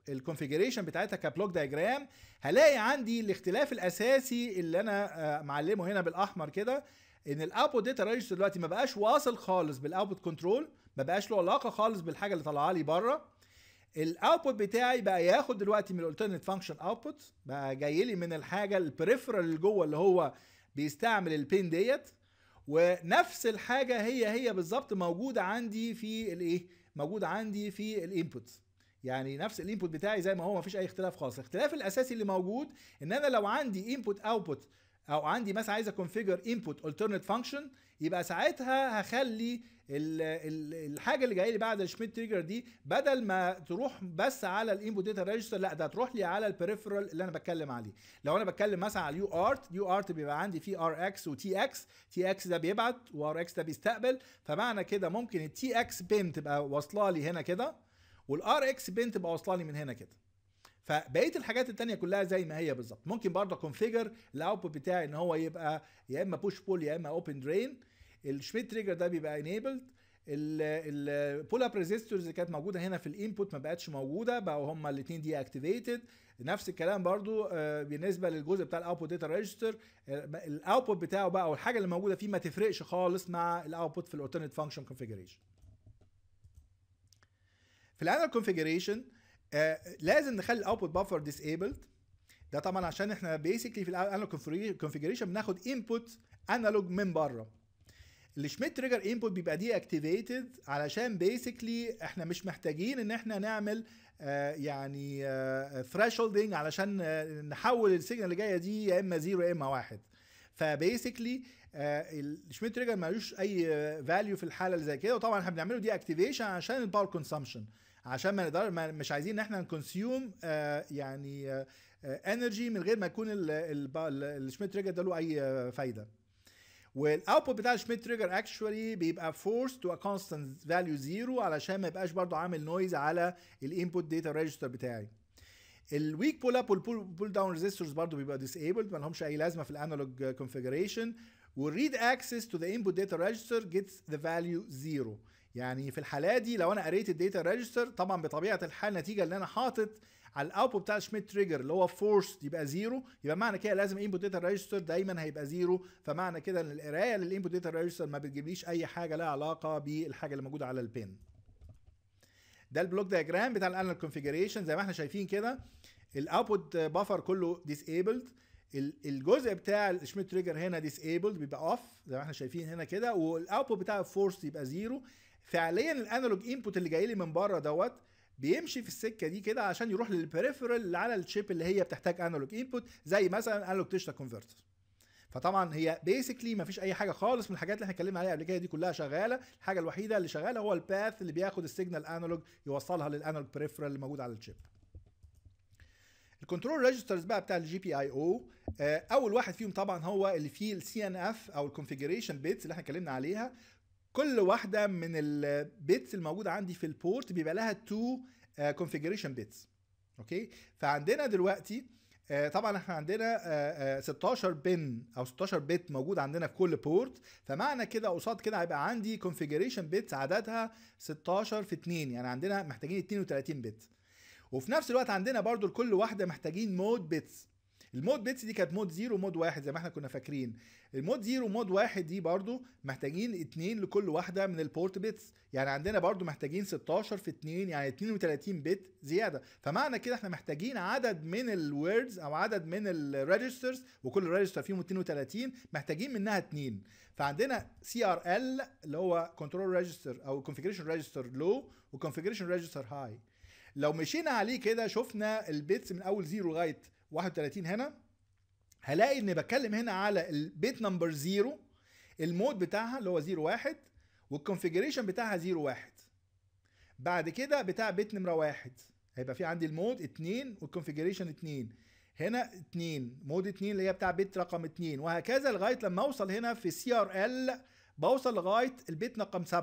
الكونفيجريشن بتاعتها كبلوك دايجرام، هلاقي عندي الاختلاف الاساسي اللي انا معلمه هنا بالاحمر كده ان الاوتبوت داتا ريجستر دلوقتي ما بقاش واصل خالص بالاوتبوت كنترول، ما بقاش له علاقه خالص بالحاجه اللي طالعه لي بره. الاوتبوت بتاعي بقى ياخد دلوقتي من الالترنت فانكشن اوتبوت، بقى جاي لي من الحاجه البريفرال اللي جوه اللي هو بيستعمل البين ديت. ونفس الحاجه هي بالظبط موجوده عندي في الايه؟ موجوده عندي في الانبوت، يعني نفس الانبوت بتاعي زي ما هو مفيش اي اختلاف خالص. الاختلاف الاساسي اللي موجود ان انا لو عندي انبوت اوتبوت او عندي مثلا عايز اكونفيجر انبوت الترنت فانكشن يبقى ساعتها هخلي الحاجه اللي جايه لي بعد الشميت تريجر دي بدل ما تروح بس على الانبوت داتا ريجستر لا ده هتروح لي على البريفرال اللي انا بتكلم عليه. لو انا بتكلم مثلا على اليو ارت بيبقى عندي فيه ار اكس وتي اكس، تي اكس ده بيبعت وار اكس ده بيستقبل، فمعنى كده ممكن التي اكس بين تبقى واصله لي هنا كده والار اكس بين تبقى واصله لي من هنا كده. فبقيه الحاجات الثانيه كلها زي ما هي بالظبط. ممكن برضه كونفيجر الاوتبوت بتاعي ان هو يبقى يا اما بوش بول يا اما اوبن درين. الشميت تريجر ده بيبقى انيبلد. البول اب ريزيستورز اللي كانت موجوده هنا في الانبوت ما بقتش موجوده، بقوا هما الاثنين دي اكتيفيتد. نفس الكلام برضو بالنسبه للجزء بتاع الاوتبوت داتا ريجستر، الاوتبوت بتاعه بقى والحاجه اللي موجوده فيه ما تفرقش خالص مع الاوتبوت في الالترنت فانكشن كونفيجريشن. في الانال كونفيجريشن لازم نخلي الاوتبوت بافر ديسيبلد، ده طبعا عشان احنا بيسكلي في الانالوج كونفيجريشن بناخد انبوت انالوج من بره. الشميت تريجر انبوت بيبقى دي اكتيفيتد علشان بيسكلي احنا مش محتاجين ان احنا نعمل يعني ثريشولدنج علشان نحول السيجنال اللي جايه دي يا اما زيرو يا اما واحد. فبيسكلي الشميت تريجر مالوش اي فاليو في الحاله اللي زي كده. وطبعا احنا بنعمله دي اكتيفيشن عشان الباور كونسامشن، عشان ما نقدر مش عايزين ان احنا نكونسيوم يعني انرجي من غير ما يكون الشميت تريجر ده له اي فايده. والاوتبوت بتاع الشميت تريجر اكشوالي بيبقى فورس تو ا كونستانت فاليو زيرو علشان ما يبقاش برضه عامل نويز على الانبوت داتا ريجستر بتاعي. الويك بول اب والبول داون ريزيستورز برضه بيبقى ديسيبلد، ما لهمش اي لازمه في الانالوج كونفيجريشن. والريد اكسس تو ذا انبوت داتا ريجستر جيتس ذا فاليو زيرو، يعني في الحاله دي لو انا قريت الداتا ريجستر طبعا بطبيعه الحال نتيجه اللي انا حاطط على الاوتبوت بتاع الشميت تريجر اللي هو فورس يبقى زيرو، يبقى معنى كده لازم انبوت داتا ريجستر دايما هيبقى زيرو، فمعنى كده ان القرايه للانبوت داتا ريجستر ما بتجيبليش اي حاجه لها علاقه بالحاجه اللي موجوده على البين. ده البلوك دياجرام بتاع الانالوج كونفيجريشن زي ما احنا شايفين كده، الاوتبوت بافر كله ديسيبلد، الجزء بتاع الشميت تريجر هنا ديسيبلد بيبقى اوف زي ما احنا شايفين هنا كده، والاوتبوت بتاع الفورس يبقى زيرو. فعليا الانالوج انبوت اللي جاي لي من بره دوت بيمشي في السكه دي كده عشان يروح للبريفرال اللي على الشيب اللي هي بتحتاج انالوج انبوت زي مثلا انالوج ديجيتال كونفرتر. فطبعا هي بيسكلي مفيش اي حاجه خالص من الحاجات اللي احنا اتكلمنا عليها قبل كده دي كلها شغاله، الحاجه الوحيده اللي شغاله هو الباث اللي بياخد السيجنال انالوج يوصلها للانالوج بريفرال اللي موجود على الشيب. الكنترول ريجسترز بقى بتاع الجي بي اي او، اول واحد فيهم طبعا هو اللي فيه السي ان اف او الكونفيجريشن بيتس اللي احنا اتكلمنا عليها. كل واحده من البيتس الموجوده عندي في البورت بيبقى لها 2 كونفيجريشن بيتس. اوكي، فعندنا دلوقتي طبعا احنا عندنا 16 بن او 16 بت موجود عندنا في كل بورت، فمعنى كده قصاد كده هيبقى عندي كونفيجريشن بيتس عددها 16 في 2، يعني عندنا محتاجين 32 بت. وفي نفس الوقت عندنا برضو لكل واحده محتاجين مود بيتس. المود بيتس دي كانت مود 0 ومود 1 زي ما احنا كنا فاكرين. المود 0 ومود 1 دي برضو محتاجين 2 لكل واحده من البورت بيتس، يعني عندنا برضو محتاجين 16 في 2 يعني 32 بت زياده، فمعنى كده احنا محتاجين عدد من الوردز او عدد من الريجسترز وكل ريجستر فيهم 32 محتاجين منها 2. فعندنا سي ار ال اللي هو كنترول ريجستر او كونفيجريشن ريجستر لو وكونفيجريشن ريجستر هاي. لو مشينا عليه كده شفنا البيتس من اول 0 لغايه 31 هنا، هلاقي اني بتكلم هنا على البيت نمبر 0 المود بتاعها اللي هو 01 والكونفيجريشن بتاعها 01. بعد كده بتاع بيت نمره 1 هيبقى في عندي المود 2 والكونفيجريشن 2، هنا 2 مود 2 اللي هي بتاع بيت رقم 2، وهكذا لغايه لما اوصل هنا في سي ار ال بوصل لغايه البيت رقم 7،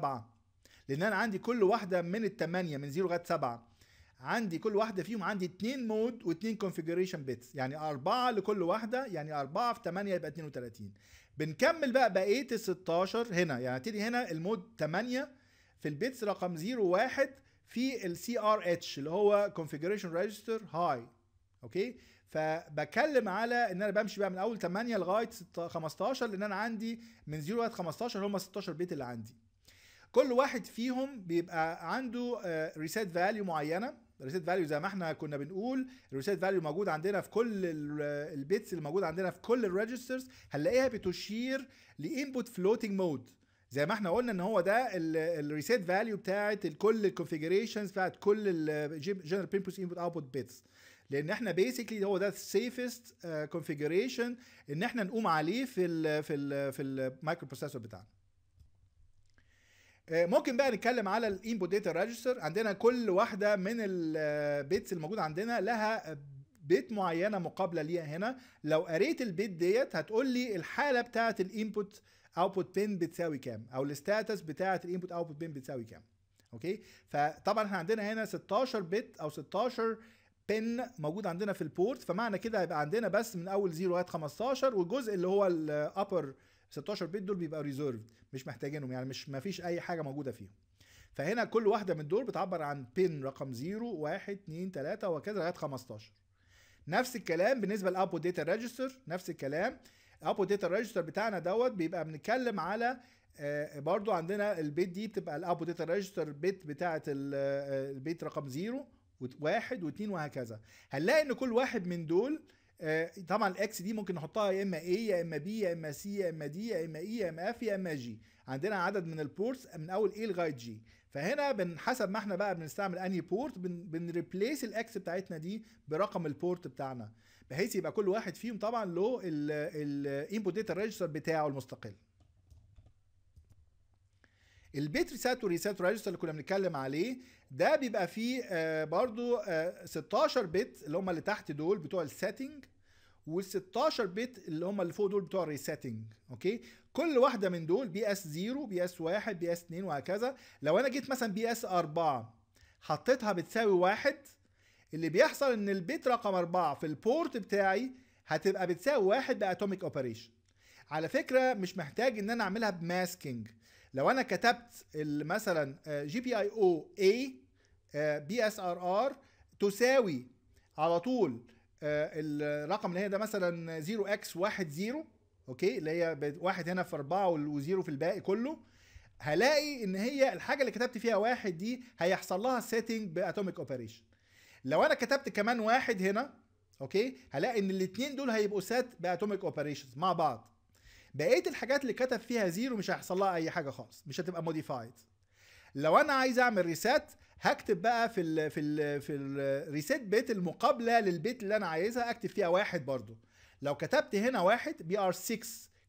لان انا عندي كل واحده من ال8 من 0 لغايه 7 عندي كل واحده فيهم عندي 2 مود و2 كونفيجريشن بيتس، يعني 4 لكل واحده، يعني 4 في 8 يبقى 32. بنكمل بقى بقيه ال 16 هنا، يعني هبتدي هنا المود 8 في البيتس رقم 01 في السي ار اتش اللي هو كونفيجريشن ريجستر هاي. اوكي، فبكلم على ان انا بمشي بقى من اول 8 لغايه 15 لان انا عندي من 0 لغايه 15 هم 16 بيت اللي عندي. كل واحد فيهم بيبقى عنده ريسيت فاليو معينه. الريسيت فاليو زي ما احنا كنا بنقول الريسيت فاليو موجود عندنا في كل البيتس اللي موجود عندنا في كل الريجسترز، هنلاقيها بتشير لانبوت فلوتنج مود زي ما احنا قلنا ان هو ده الريسيت فاليو بتاعت كل الكونفيجريشنز بتاعت كل الجنرال بيربوس انبوت اوتبوت بيتس، لان احنا بيسكلي هو ده السيفست كونفيجريشن ان احنا نقوم عليه في ال في ال في المايكرو بروسيسور بتاعنا. ممكن بقى نتكلم على الانبوت داتا ريجستر. عندنا كل واحده من البيتس الموجوده عندنا لها بيت معينه مقابله ليها هنا، لو قريت البيت ديت هتقول لي الحاله بتاعه الانبوت اوتبوت بين بتساوي كام او الستاتس بتاعه الانبوت اوتبوت بين بتساوي كام. اوكي، فطبعا احنا عندنا هنا 16 بت او 16 بن موجود عندنا في البورت، فمعنى كده هيبقى عندنا بس من اول 0 لغايه 15 والجزء اللي هو الابر 16 بيت دول بيبقى ريزيرفد مش محتاجينهم، يعني مش مفيش اي حاجه موجوده فيهم. فهنا كل واحده من دول بتعبر عن بين رقم 0 1 2 3 وهكذا لغايه 15. نفس الكلام بالنسبه للاوتبوت داتا ريجستر، نفس الكلام الاوتبوت داتا ريجستر بتاعنا دوت بيبقى بنتكلم على برضو عندنا البيت دي بتبقى الاوتبوت داتا ريجستر بيت بتاعه البيت رقم 0 و1 و2 وهكذا. هنلاقي ان كل واحد من دول طبعا الاكس دي ممكن نحطها يا اما اي يا اما بي يا اما سي يا اما دي يا اما اي يا اما اف يا اما جي، عندنا عدد من البورتس من اول اي لغايه جي. فهنا بنحسب ما احنا بقى بنستعمل انهي بورت بنريبليس الاكس بتاعتنا دي برقم البورت بتاعنا، بحيث يبقى كل واحد فيهم طبعا له الانبوت داتا ريجستر بتاعه المستقل. البيت ريسات وريسات ريجستر اللي كنا بنتكلم عليه ده بيبقى فيه برضو 16 بت اللي هم اللي تحت دول بتوع السيتنج وال16 بت اللي هم اللي فوق دول بتوع الريسيتنج. اوكي، كل واحده من دول بي اس 0 بي اس 1 بي اس 2 وهكذا. لو انا جيت مثلا بي اس 4 حطيتها بتساوي 1، اللي بيحصل ان البيت رقم 4 في البورت بتاعي هتبقى بتساوي 1 باتوميك اوبريشن. على فكره مش محتاج ان انا اعملها بماسكينج. لو انا كتبت مثلا جي بي اي او اي بي اس ار ار تساوي على طول الرقم اللي هي ده مثلا 0x10، اوكي، اللي هي 1 هنا في 4 و0 في الباقي كله، هلاقي ان هي الحاجه اللي كتبت فيها 1 دي هيحصل لها سيتنج باتوميك اوبريشن. لو انا كتبت كمان 1 هنا، اوكي، هلاقي ان الاثنين دول هيبقوا سيت باتوميك اوبريشنز مع بعض. بقيه الحاجات اللي كتب فيها 0 مش هيحصل لها اي حاجه خالص، مش هتبقى موديفايد. لو انا عايز اعمل ريسيت هكتب بقى في الريسيت بيت المقابله للبيت اللي انا عايزها اكتب فيها 1 برضو. لو كتبت هنا 1 بي ار 6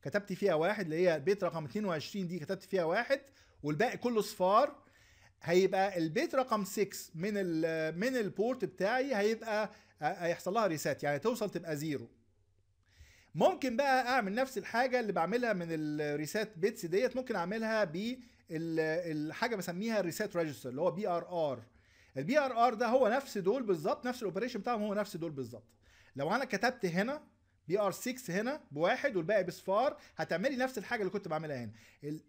كتبت فيها 1 اللي هي البيت رقم 22 دي كتبت فيها 1 والباقي كله صفار، هيبقى البيت رقم 6 من البورت بتاعي هيبقى هيحصل لها ريسيت، يعني توصل تبقى 0. ممكن بقى اعمل نفس الحاجه اللي بعملها من الريسيت بيتس ديت، ممكن اعملها بالحاجه بسميها الريسيت ريجستر اللي هو بي ار ار. البي ار ار ده هو نفس دول بالظبط، نفس الاوبريشن بتاعهم هو نفس دول بالظبط. لو انا كتبت هنا بي ار 6 هنا ب1 والباقي بصفار هتعملي نفس الحاجه اللي كنت بعملها هنا.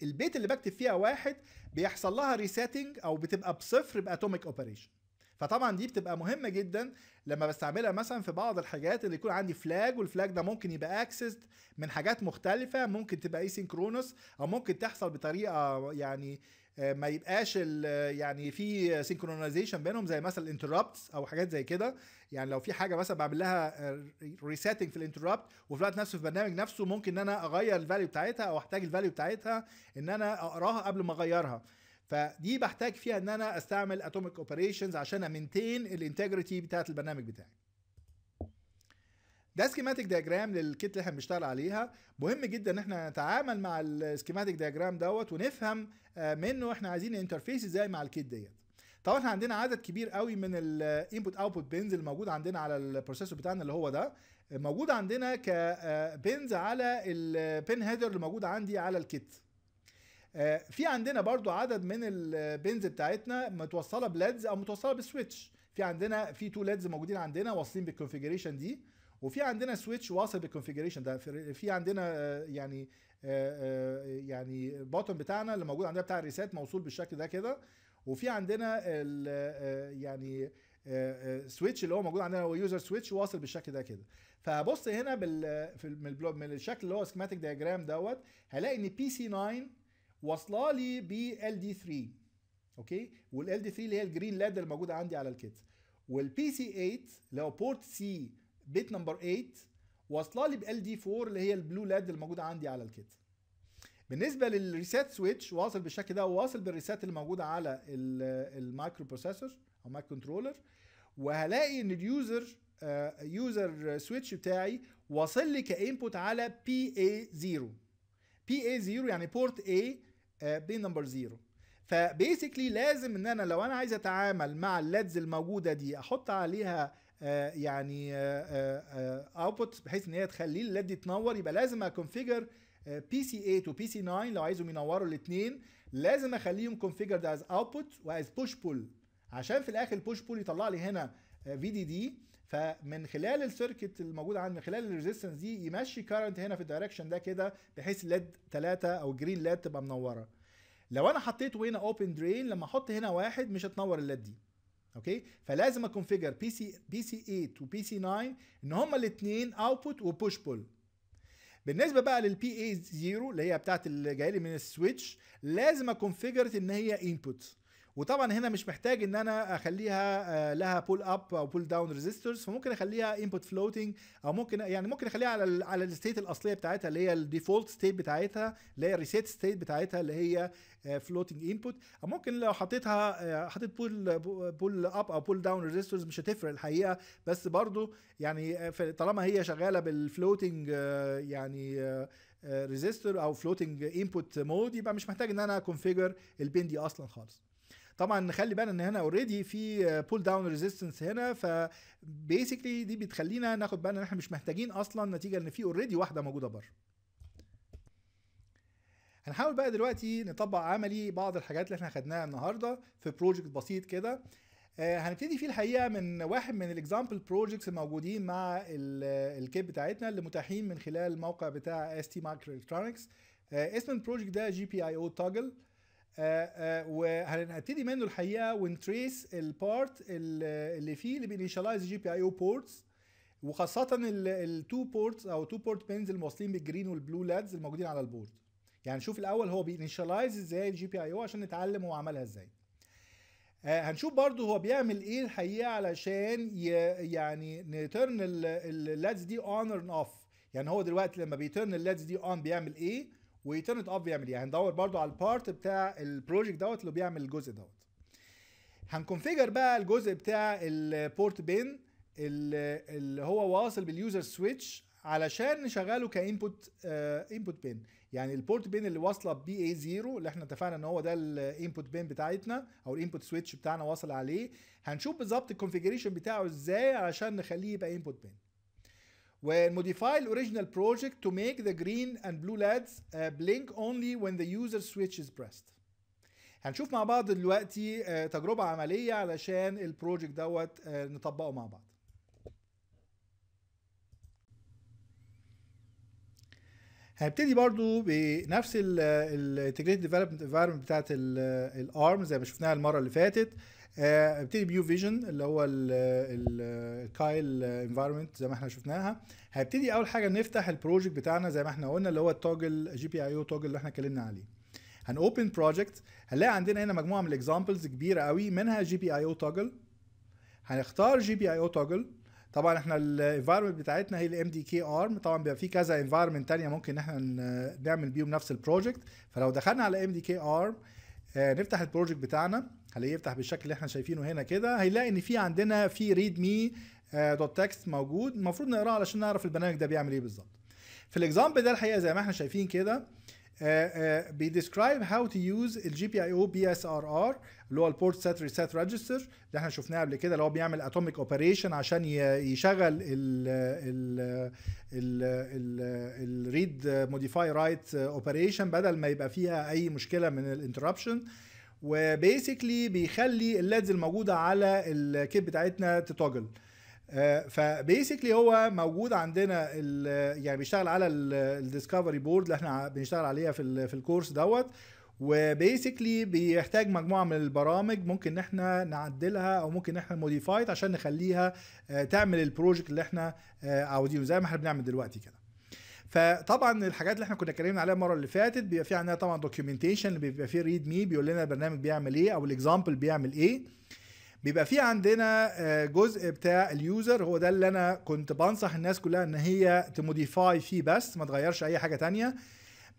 البيت اللي بكتب فيها 1 بيحصل لها ريسيتنج او بتبقى بصفر باتوميك اوبريشن. فطبعا دي بتبقى مهمه جدا لما بستعملها مثلا في بعض الحاجات اللي يكون عندي فلاج، والفلاج ده ممكن يبقى اكسس من حاجات مختلفه، ممكن تبقى اي سينكرونس او ممكن تحصل بطريقه يعني ما يبقاش يعني في سينكرونايزيشن بينهم، زي مثلا الانتربتس او حاجات زي كده. يعني لو في حاجه مثلا بعمل لها ريسيتنج في الانتربت وفي الوقت نفسه في البرنامج نفسه، ممكن ان انا اغير الفاليو بتاعتها او احتاج الفاليو بتاعتها ان انا اقراها قبل ما اغيرها. فدي بحتاج فيها ان انا استعمل اتوميك اوبريشنز عشان امينتين الانتجريتي بتاعت البرنامج بتاعي. ده سكيماتيك دياجرام للكيت اللي احنا بنشتغل عليها. مهم جدا ان احنا نتعامل مع السكيماتيك دياجرام دوت ونفهم منه احنا عايزين انترفيس ازاي مع الكيت ديت. طبعا احنا عندنا عدد كبير قوي من الانبوت اوتبوت بينز اللي موجود عندنا على البروسيسور بتاعنا اللي هو ده، موجود عندنا كبينز على البين هيدر اللي موجود عندي على الكيت. في عندنا برضو عدد من البنز بتاعتنا متوصله بليدز او متوصله بسويتش. في عندنا تو ليدز موجودين عندنا واصلين بالكونفيجريشن دي، وفي عندنا سويتش واصل بالكونفيجريشن ده. في عندنا يعني البوتن بتاعنا اللي موجود عندنا بتاع الريسات موصول بالشكل ده كده، وفي عندنا يعني سويتش اللي هو موجود عندنا هو يوزر سويتش واصل بالشكل ده كده. فهبص هنا من الشكل اللي هو سكيماتيك دياجرام دوت، هلاقي ان بي سي 9 واصله لي ب LD3، اوكي، وال LD3 اللي هي الجرين لاد اللي موجوده عندي على الكيت، والبي سي 8 اللي هو بورت سي بيت نمبر 8 واصله لي ب LD4 اللي هي البلو لاد اللي موجوده عندي على الكيت. بالنسبه للريسيت سويتش واصل بالشكل ده، وواصل بالريسات اللي موجوده على المايكرو بروسيسور او مايكرو كنترولر، وهلاقي ان اليوزر سويتش بتاعي واصل لي كانبوت على PA0. PA0 يعني بورت A بين نمبر 0. فبيسكلي لازم ان انا لو انا عايز اتعامل مع الليدز الموجوده دي احط عليها يعني اوتبوت بحيث ان هي تخليه الليد يتنور، يبقى لازم اكونفيجر بي سي 8 وبي سي 9 لو عايزهم ينوروا الاثنين لازم اخليهم كونفيجرد از اوتبوت واز بوش بول، عشان في الاخر البوش بول يطلع لي هنا في دي دي، فمن خلال السيركت الموجود عندي من خلال الريزيستنس دي يمشي كارنت هنا في الدايركشن ده كده، بحيث الليد 3 او جرين ليد تبقى منوره. لو انا حطيت هنا اوبن درين لما احط هنا 1 مش هتنور الليد دي، اوكي، فلازم اكونفيجر بي سي 8 وبي سي 9 ان هما الاثنين اوتبوت وبوش بول. بالنسبه بقى للبي اي 0 اللي هي بتاعت اللي جايه لي من السويتش لازم اكونفيجر ان هي انبوت، وطبعا هنا مش محتاج ان انا اخليها لها بول اب او بول داون ريزيسترز، فممكن اخليها انبوت فلوتنج او ممكن يعني ممكن اخليها على الستيت الاصليه بتاعتها اللي هي الديفولت ستيت بتاعتها اللي هي الريسيت ستيت بتاعتها اللي هي فلوتنج انبوت، او ممكن لو حطيت بول اب او بول داون ريزيسترز مش هتفرق الحقيقه، بس برضو يعني طالما هي شغاله بالفلوتنج يعني ريزيستر او فلوتنج انبوت مود يبقى مش محتاج ان انا اكونفيجر البين دي اصلا خالص. طبعا نخلي بالنا ان هنا اوريدي في بول داون ريزيستنس هنا، فبيسكلي دي بتخلينا ناخد بالنا ان احنا مش محتاجين اصلا، نتيجه ان في اوريدي واحده موجوده بره. هنحاول بقى دلوقتي نطبق عملي بعض الحاجات اللي احنا خدناها النهارده في بروجكت بسيط كده. هنبتدي فيه الحقيقه من واحد من الاكزامبل بروجكتس الموجودين مع الكيب بتاعتنا اللي متاحين من خلال الموقع بتاع ST Microelectronics. اسم البروجكت ده GPIO Toggle، وهنبتدي منه الحقيقه ونتريس البارت اللي فيه اللي بينيشالايز جي بي اي او بورتس، وخاصه التو بورتس او تو بورت بينز الموصلين بالجرين والبلو لادز الموجودين على البورد. يعني نشوف الاول هو بينيشالايز ازاي الجي بي اي او عشان نتعلم هو عملها ازاي. هنشوف برضو هو بيعمل ايه الحقيقه علشان يعني نترن اللادز دي اون اور اوف. يعني هو دلوقتي لما بيترن اللادز دي اون بيعمل ايه ويترن اوف بيعمل ايه. هندور برضو على البارت بتاع البروجكت دوت اللي بيعمل الجزء دوت. هنكونفيجر بقى الجزء بتاع البورت بين اللي هو واصل باليوزر سويتش علشان نشغله كانبوت انبوت بين. يعني البورت بين اللي واصله بي اي 0 اللي احنا اتفقنا ان هو ده الانبوت بين بتاعتنا او الانبوت سويتش بتاعنا واصل عليه، هنشوف بالظبط الكونفيجريشن بتاعه ازاي علشان نخليه يبقى انبوت بين. وموديفاي الاوريجينال بروجكت تو ميك ذا جرين اند بلو لادز بلينك اونلي وين ذا يوزر سويتش از بريست. هنشوف مع بعض دلوقتي تجربه عمليه علشان البروجكت دوت نطبقه مع بعض. هنبتدي برضو بنفس الانتجريتد ديفلوبمنت انفايرمنت بتاعت الارم زي ما شفناها المره اللي فاتت. هبتدي بيو فيجن اللي هو الكايل انفايرمنت زي ما احنا شفناها. هبتدي اول حاجه نفتح البروجكت بتاعنا زي ما احنا قلنا اللي هو التوجل جي بي اي او توجل اللي احنا اتكلمنا عليه. هنوبن بروجكت، هنلاقي عندنا هنا مجموعه من الاكزامبلز كبيره قوي منها جي بي اي او توجل. هنختار جي بي اي او توجل. طبعا احنا الانفايرمنت بتاعتنا هي الام دي كي ارم، طبعا بيبقى في كذا انفايرمنت ثانيه ممكن احنا نعمل بيهم نفس البروجكت. فلو دخلنا على ام دي كي ارم نفتح البروجكت بتاعنا هنلاقيه يفتح بالشكل اللي احنا شايفينه هنا كده. هيلاقي ان في عندنا في ريد مي دوت تكست موجود المفروض نقراه علشان نعرف البرنامج ده بيعمل ايه بالظبط. في الاكزامبل ده الحقيقه زي ما احنا شايفين كده بيديسكرايب هاو تو يوز الجي بي اي او بي اس ار ار اللي هو البورت سيت ريسيت ريجستر اللي احنا شفناه قبل كده، اللي هو بيعمل اتوميك اوبريشن عشان يشغل ال الريد موديفاي رايت اوبريشن بدل ما يبقى فيها اي مشكله من الانتربشن، وبيسكلي بيخلي اللادز الموجوده على الكيب بتاعتنا تتوجل. فبيسكلي هو موجود عندنا يعني بيشتغل على الديسكفري بورد اللي احنا بنشتغل عليها في الكورس دوت، وبيسكلي بيحتاج مجموعه من البرامج ممكن احنا نعدلها او ممكن احنا موديفايت عشان نخليها تعمل البروجكت اللي احنا عاوزينه زي ما احنا بنعمل دلوقتي كده. فطبعا الحاجات اللي احنا كنا اتكلمنا عليها المره اللي فاتت بيبقى في عندنا طبعا دوكيومنتيشن اللي بيبقى فيه ريد مي بيقول لنا البرنامج بيعمل ايه او الاكزامبل بيعمل ايه. بيبقى في عندنا جزء بتاع اليوزر هو ده اللي انا كنت بنصح الناس كلها ان هي تموديفاي فيه بس ما تغيرش اي حاجه تانية.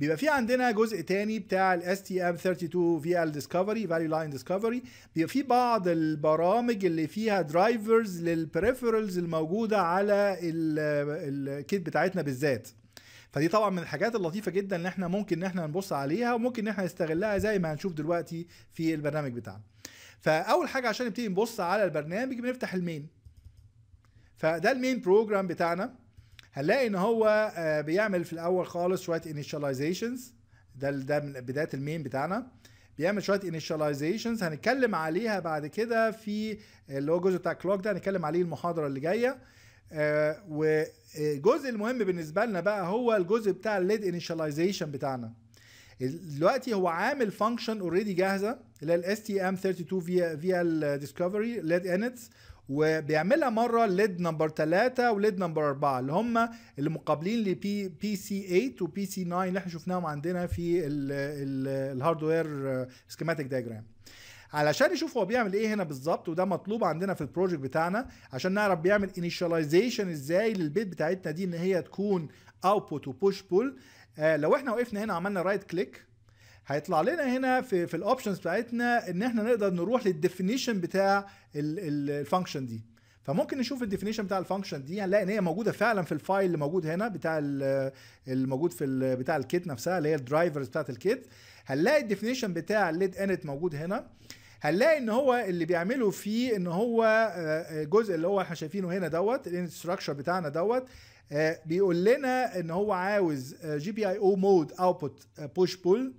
بيبقى في عندنا جزء تاني بتاع ال STM32 VL Discovery Value Line Discovery، بيبقى في بعض البرامج اللي فيها درايفرز للبريفرالز الموجوده على الكيت بتاعتنا بالذات. فدي طبعا من الحاجات اللطيفه جدا ان احنا ممكن ان احنا نبص عليها وممكن ان احنا نستغلها زي ما هنشوف دلوقتي في البرنامج بتاعنا. فاول حاجه عشان نبتدي نبص على البرنامج بنفتح المين. فده المين بروجرام بتاعنا، هنلاقي ان هو بيعمل في الاول خالص شويه انيشاليزيشنز. ده من بدايه المين بتاعنا بيعمل شويه انيشاليزيشنز هنتكلم عليها بعد كده في اللي هو الجزء بتاع الكلوك ده هنتكلم عليه المحاضره اللي جايه. والجزء المهم بالنسبه لنا بقى هو الجزء بتاع الليد انيشاليزيشن بتاعنا. دلوقتي هو عامل فانكشن اوريدي جاهزه اللي هي ال STM32 VL Discovery LED Inits، وبيعملها مره ليد نمبر 3 وليد نمبر 4 اللي هم اللي مقابلين ل PC8 و PC9 اللي احنا شفناهم عندنا في الهاردوير سكيماتيك دايجرام. علشان نشوف هو بيعمل ايه هنا بالظبط، وده مطلوب عندنا في البروجكت بتاعنا عشان نعرف بيعمل انيشاليزيشن ازاي للبيت بتاعتنا دي ان هي تكون اوتبوت وبوش بول. لو احنا وقفنا هنا وعملنا رايت كليك هيطلع لنا هنا في الاوبشنز بتاعتنا ان احنا نقدر نروح للديفينيشن بتاع الفانكشن دي. فممكن نشوف الديفينيشن بتاع الفانكشن دي، هنلاقي ان هي موجوده فعلا في الفايل اللي موجود هنا بتاع الموجود في بتاع الكيت نفسها اللي هي الدرايفرز بتاعت الكيت. هنلاقي الديفينيشن بتاع الليد انت موجود هنا. هنلاقي ان هو اللي بيعمله فيه ان هو الجزء اللي هو احنا شايفينه هنا دوت الانستراكشر بتاعنا دوت بيقول لنا ان هو عاوز جي بي اي او مود اوتبوت بوش بول،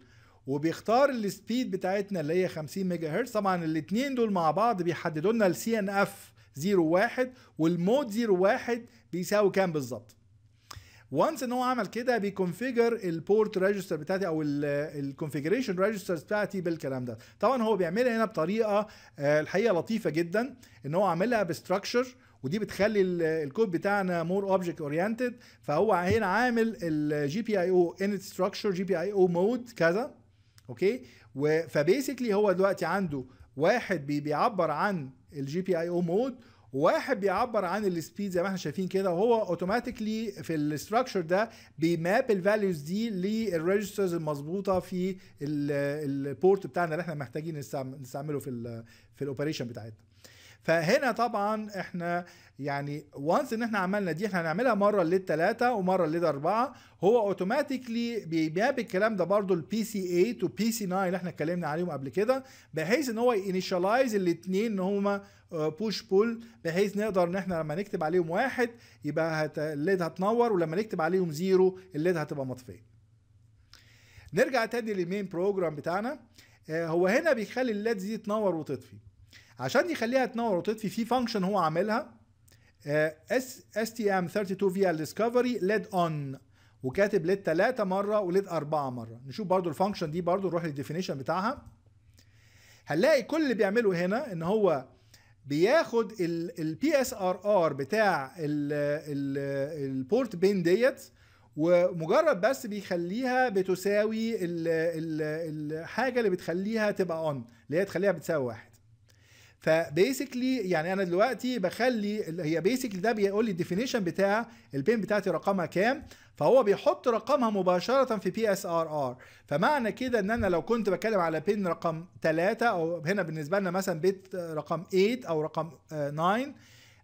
وبيختار السبيد بتاعتنا اللي هي 50 ميجا هرتز. طبعا الاثنين دول مع بعض بيحددوا لنا السي ان اف 01 والمود 01 بيساوي كام بالظبط. وانس ان هو عمل كده بيكونفيجر البورت ريجستر بتاعتي او الكونفيجريشن ريجسترز بتاعتي بالكلام ده. طبعا هو بيعملها هنا بطريقه الحقيقه لطيفه جدا، ان هو عاملها بستراكشر، ودي بتخلي الكود بتاعنا مور اوبجكت اورينتد. فهو هنا عامل الجي بي اي او انت ستراكشر جي بي اي او مود كذا، اوكي. فبيسكلي هو دلوقتي عنده واحد بيعبر عن الجي بي اي او مود، واحد بيعبر عن السبيد زي ما احنا شايفين كده، وهو اوتوماتيكلي في الاستراكشر ده بيماب الفاليوز دي للريجسترز المظبوطه في البورت بتاعنا اللي احنا محتاجين نستعمله في الاوبريشن بتاعتنا. فهنا طبعا احنا يعني وانس ان احنا عملنا دي، احنا هنعملها مره لل3 ومره لل4، هو اوتوماتيكلي بيماب الكلام ده برضو البي سي 8 وبي سي 9 اللي احنا اتكلمنا عليهم قبل كده، بحيث ان هو انيشالايز الاثنين ان هما بوش بول، بحيث نقدر ان احنا لما نكتب عليهم 1 يبقى الليد هتنور، ولما نكتب عليهم 0 الليد هتبقى مطفيه. نرجع تاني للمين بروجرام بتاعنا. هو هنا بيخلي الليد دي تنور وتطفي. عشان يخليها تنور وتطفي في فانكشن هو عاملها STM32 via discovery led on، وكاتب led 3 مره ولد 4 مره. نشوف برضو الفانكشن دي، برضو نروح للديفينيشن بتاعها. هنلاقي كل اللي بيعمله هنا ان هو بياخد البي اس ار ار بتاع البورت بين ديت، ومجرد بس بيخليها بتساوي الحاجه اللي بتخليها تبقى اون، اللي هي تخليها بتساوي 1. فبيسكلي يعني انا دلوقتي بخلي هي بيسكلي ده بيقول لي الديفينيشن بتاع البين بتاعتي رقمها كام، فهو بيحط رقمها مباشره في بي اس ار ار. فمعنى كده ان انا لو كنت بتكلم على بين رقم 3، او هنا بالنسبه لنا مثلا بيت رقم 8 او رقم 9،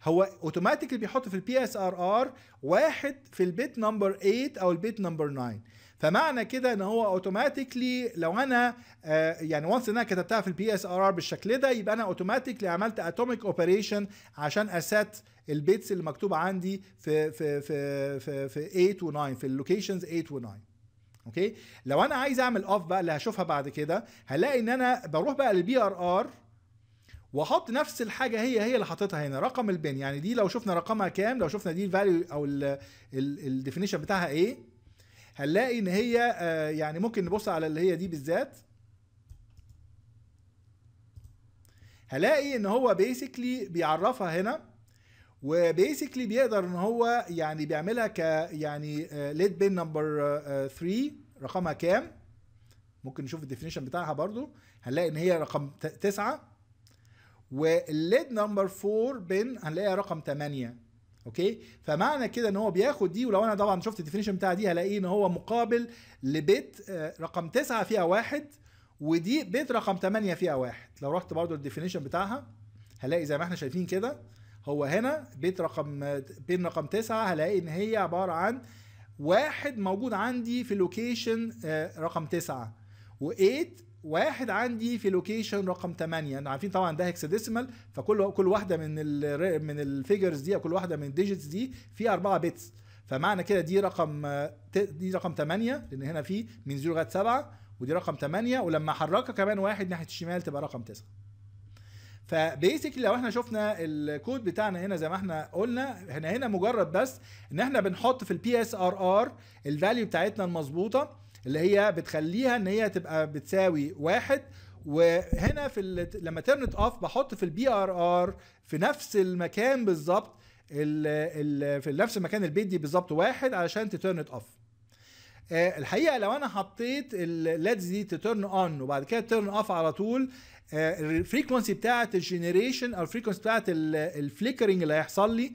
هو اوتوماتيكلي بيحط في البي اس ار ار 1 في البيت نمبر 8 او البيت نمبر 9. فمعنى كده ان هو اوتوماتيكلي لو انا يعني وانس ان انا كتبتها في البي اس ار ار بالشكل ده، يبقى انا اوتوماتيكلي عملت اتوميك اوبريشن عشان اسات البيتس اللي مكتوبه عندي في في في في, في 8 و9 في اللوكيشنز 8 و9. اوكي، لو انا عايز اعمل اوف بقى اللي هشوفها بعد كده، هلاقي ان انا بروح بقى للبي ار ار واحط نفس الحاجه هي اللي حاططها هنا رقم البين. يعني دي لو شفنا رقمها كام، لو شفنا دي الفاليو او الديفينيشن بتاعها ايه، هنلاقي ان هي يعني ممكن نبص على اللي هي دي بالذات، هلاقي ان هو بيسكلي بيعرفها هنا، وبيسكلي بيقدر ان هو يعني بيعملها ك يعني ليد بين نمبر 3 رقمها كام، ممكن نشوف الديفينيشن بتاعها برضو، هنلاقي ان هي رقم 9، والليد نمبر 4 بين هنلاقيها رقم 8. اوكي، فمعنى كده ان هو بياخد دي، ولو انا طبعا شفت الديفينيشن بتاع دي هلاقيه ان هو مقابل لبيت رقم 9 فيها 1، ودي بيت رقم 8 فيها 1. لو رحت برضو الديفينيشن بتاعها هلاقي زي ما احنا شايفين كده، هو هنا بيت رقم بين رقم 9 هلاقي ان هي عباره عن 1 موجود عندي في لوكيشن رقم 9، و8 1 عندي في لوكيشن رقم 8. احنا عارفين طبعا ده هكساديسيمال، فكل واحده من الفيجرز دي او كل واحده من الديجيتس دي فيها 4 بيتس. فمعنى كده دي رقم 8، لان هنا في من 0 لغايه 7، ودي رقم 8، ولما احركها كمان 1 ناحيه الشمال تبقى رقم 9. فبيسكلي لو احنا شفنا الكود بتاعنا هنا زي ما احنا قلنا، هنا مجرد بس ان احنا بنحط في البي اس ار ار الفاليو بتاعتنا المظبوطه اللي هي بتخليها ان هي تبقى بتساوي 1، وهنا لما ترنت اوف بحط في البي ار ار في نفس المكان بالظبط، في نفس المكان البيت دي بالظبط 1 علشان تترنت اوف. الحقيقه لو انا حطيت الليدز دي تترن اون وبعد كده ترن اوف على طول، الفريكونسي بتاعت الجنريشن او الفريكونسي بتاعت الفليكرنج اللي هيحصل لي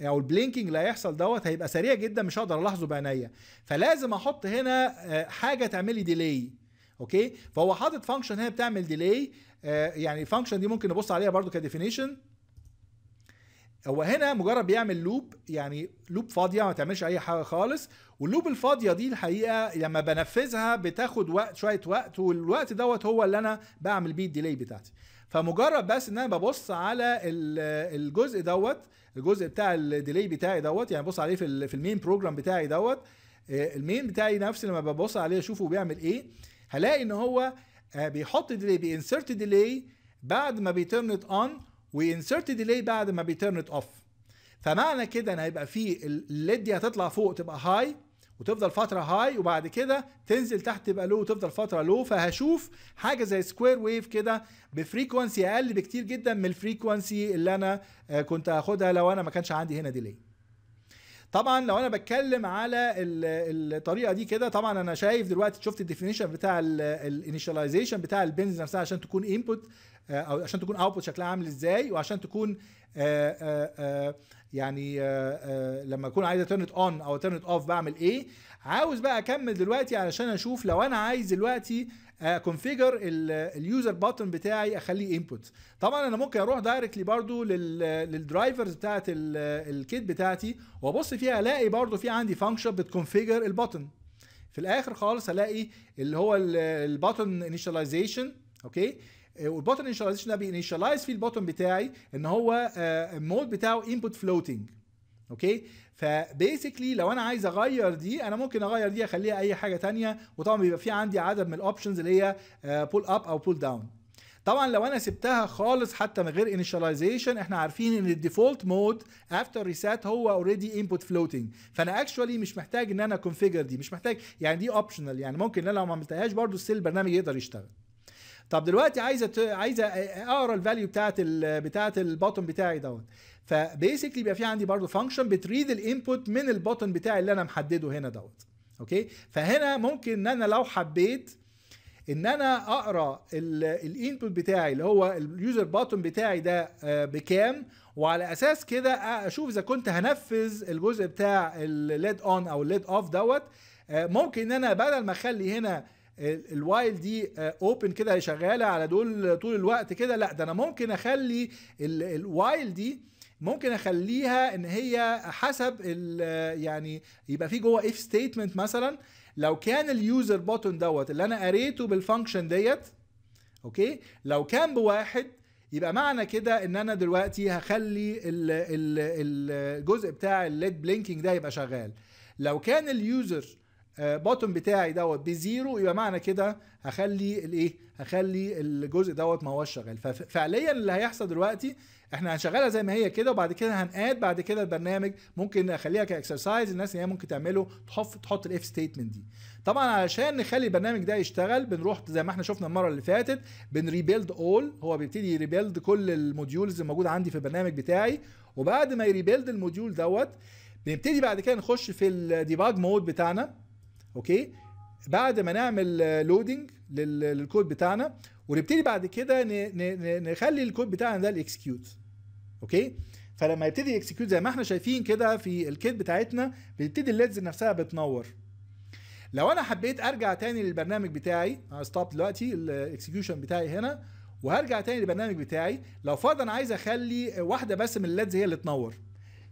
او البلينكينج اللي هيحصل دوت هيبقى سريع جدا، مش هقدر الاحظه بعينيا، فلازم احط هنا حاجه تعمل لي ديلي. اوكي، فهو حاطط فانكشن هنا بتعمل ديلي، يعني الفانكشن دي ممكن نبص عليها برده كديفينيشن. هو هنا مجرد بيعمل لوب، يعني لوب فاضيه ما تعملش اي حاجه خالص، واللوب الفاضيه دي الحقيقه لما بنفذها بتاخد وقت، شويه وقت، والوقت دوت هو اللي انا بعمل بيه الديلي بتاعتي. فمجرد بس ان انا ببص على الجزء دوت، الجزء بتاع الديلي بتاعي دوت، يعني ببص عليه في المين بروجرام بتاعي دوت، المين بتاعي نفسي لما ببص عليه اشوفه بيعمل ايه، هلاقي ان هو بيحط ديلي، بينسرت ديلي بعد ما بيترنت اون، وينسرت ديلي بعد ما بيترنت اوف. فمعنى كده ان هيبقى فيه الليد دي هتطلع فوق تبقى هاي وتفضل فتره هاي، وبعد كده تنزل تحت تبقى لو وتفضل فتره لو، فهشوف حاجه زي سكوير ويف كده بفريكوانسي اقل بكتير جدا من الفريكوانسي اللي انا كنت هاخدها لو انا ما كانش عندي هنا ديلي. طبعا لو انا بتكلم على الطريقه دي كده، طبعا انا شايف دلوقتي، شفت الديفينيشن بتاع الانيشاليزيشن بتاع البنز نفسها عشان تكون انبوت او عشان تكون اوتبوت شكلها عامل ازاي، وعشان تكون يعني لما اكون عايز اترنت اون او اترنت اوف بعمل ايه. عاوز بقى اكمل دلوقتي علشان اشوف لو انا عايز دلوقتي اكونفيجر اليوزر باتن بتاعي اخليه انبوت. طبعا انا ممكن اروح دايركتلي برضو للدرايفرز بتاعت الكيت بتاعتي وابص فيها، الاقي برضو في عندي فانكشن بتكونفيجر الباتن. في الاخر خالص هلاقي اللي هو الباتن انيشاليزيشن، اوكي، والبوتن انيشاليزيشن ده بينيشاليز فيه البوتن بتاعي ان هو المود بتاعه انبوت فلوتنج، اوكي. فبيسكلي لو انا عايز اغير دي، انا ممكن اغير دي اخليها اي حاجه ثانيه، وطبعا بيبقى في عندي عدد من الاوبشنز اللي هي بول اب او بول داون. طبعا لو انا سبتها خالص حتى من غير انيشاليزيشن، احنا عارفين ان الديفولت مود افتر ريسات هو اوريدي انبوت فلوتنج، فانا اكشوالي مش محتاج ان انا كونفيجر دي، مش محتاج، يعني دي اوبشنال، يعني ممكن ان انا لو ما عملتهاش برضه ستيل البرنامج يقدر يشتغل. طب دلوقتي عايزه اقرا الفاليو بتاعت البوتن بتاعي دوت، فبيسكلي بيبقى في عندي برضو فانكشن بتريد الانبوت من البوتن بتاعي اللي انا محدده هنا دوت، اوكي. فهنا ممكن ان انا لو حبيت ان انا اقرا الانبوت بتاعي اللي هو اليوزر بوتن بتاعي ده بكام، وعلى اساس كده اشوف اذا كنت هنفذ الجزء بتاع الليد اون او الليد اوف دوت. ممكن ان انا بدل ما اخلي هنا الوايل دي اوبن كده شغاله على دول طول الوقت كده، لا، ده انا ممكن اخلي الوايل دي ممكن اخليها ان هي حسب يعني يبقى في جوه اف ستيتمنت مثلا، لو كان اليوزر بوتن دوت اللي انا قريته بالفانكشن ديت، اوكي، لو كان بواحد يبقى معنى كده ان انا دلوقتي هخلي الجزء بتاع الليد بلينكينج ده يبقى شغال. لو كان اليوزر بوتن بتاعي دوت بزيرو، يبقى معنى كده هخلي الايه، هخلي الجزء دوت ما هوش شغال. ففعليا اللي هيحصل دلوقتي احنا هنشغلها زي ما هي كده، وبعد كده هنقاد بعد كده البرنامج، ممكن اخليها كاكسرسايز الناس اللي هي ممكن تعمله، تحط الاف ستيتمنت دي. طبعا علشان نخلي البرنامج ده يشتغل بنروح زي ما احنا شفنا المره اللي فاتت، بنريبيلد اول، هو بيبتدي يريبيلد كل الموديولز الموجوده عندي في البرنامج بتاعي، وبعد ما يريبيلد الموديول دوت بنبتدي بعد كده نخش في الديباج مود بتاعنا، اوكي، بعد ما نعمل لودنج للكود بتاعنا، ونبتدي بعد كده نخلي الكود بتاعنا ده الاكسكيوت، اوكي. فلما يبتدي اكسكيوت زي ما احنا شايفين كده في الكيت بتاعتنا، بتبتدي الليدز نفسها بتنور. لو انا حبيت ارجع تاني للبرنامج بتاعي، ستوب دلوقتي الاكسكيوشن بتاعي هنا، وهرجع تاني للبرنامج بتاعي. لو فرضا عايز اخلي واحده بس من الليدز هي اللي تنور،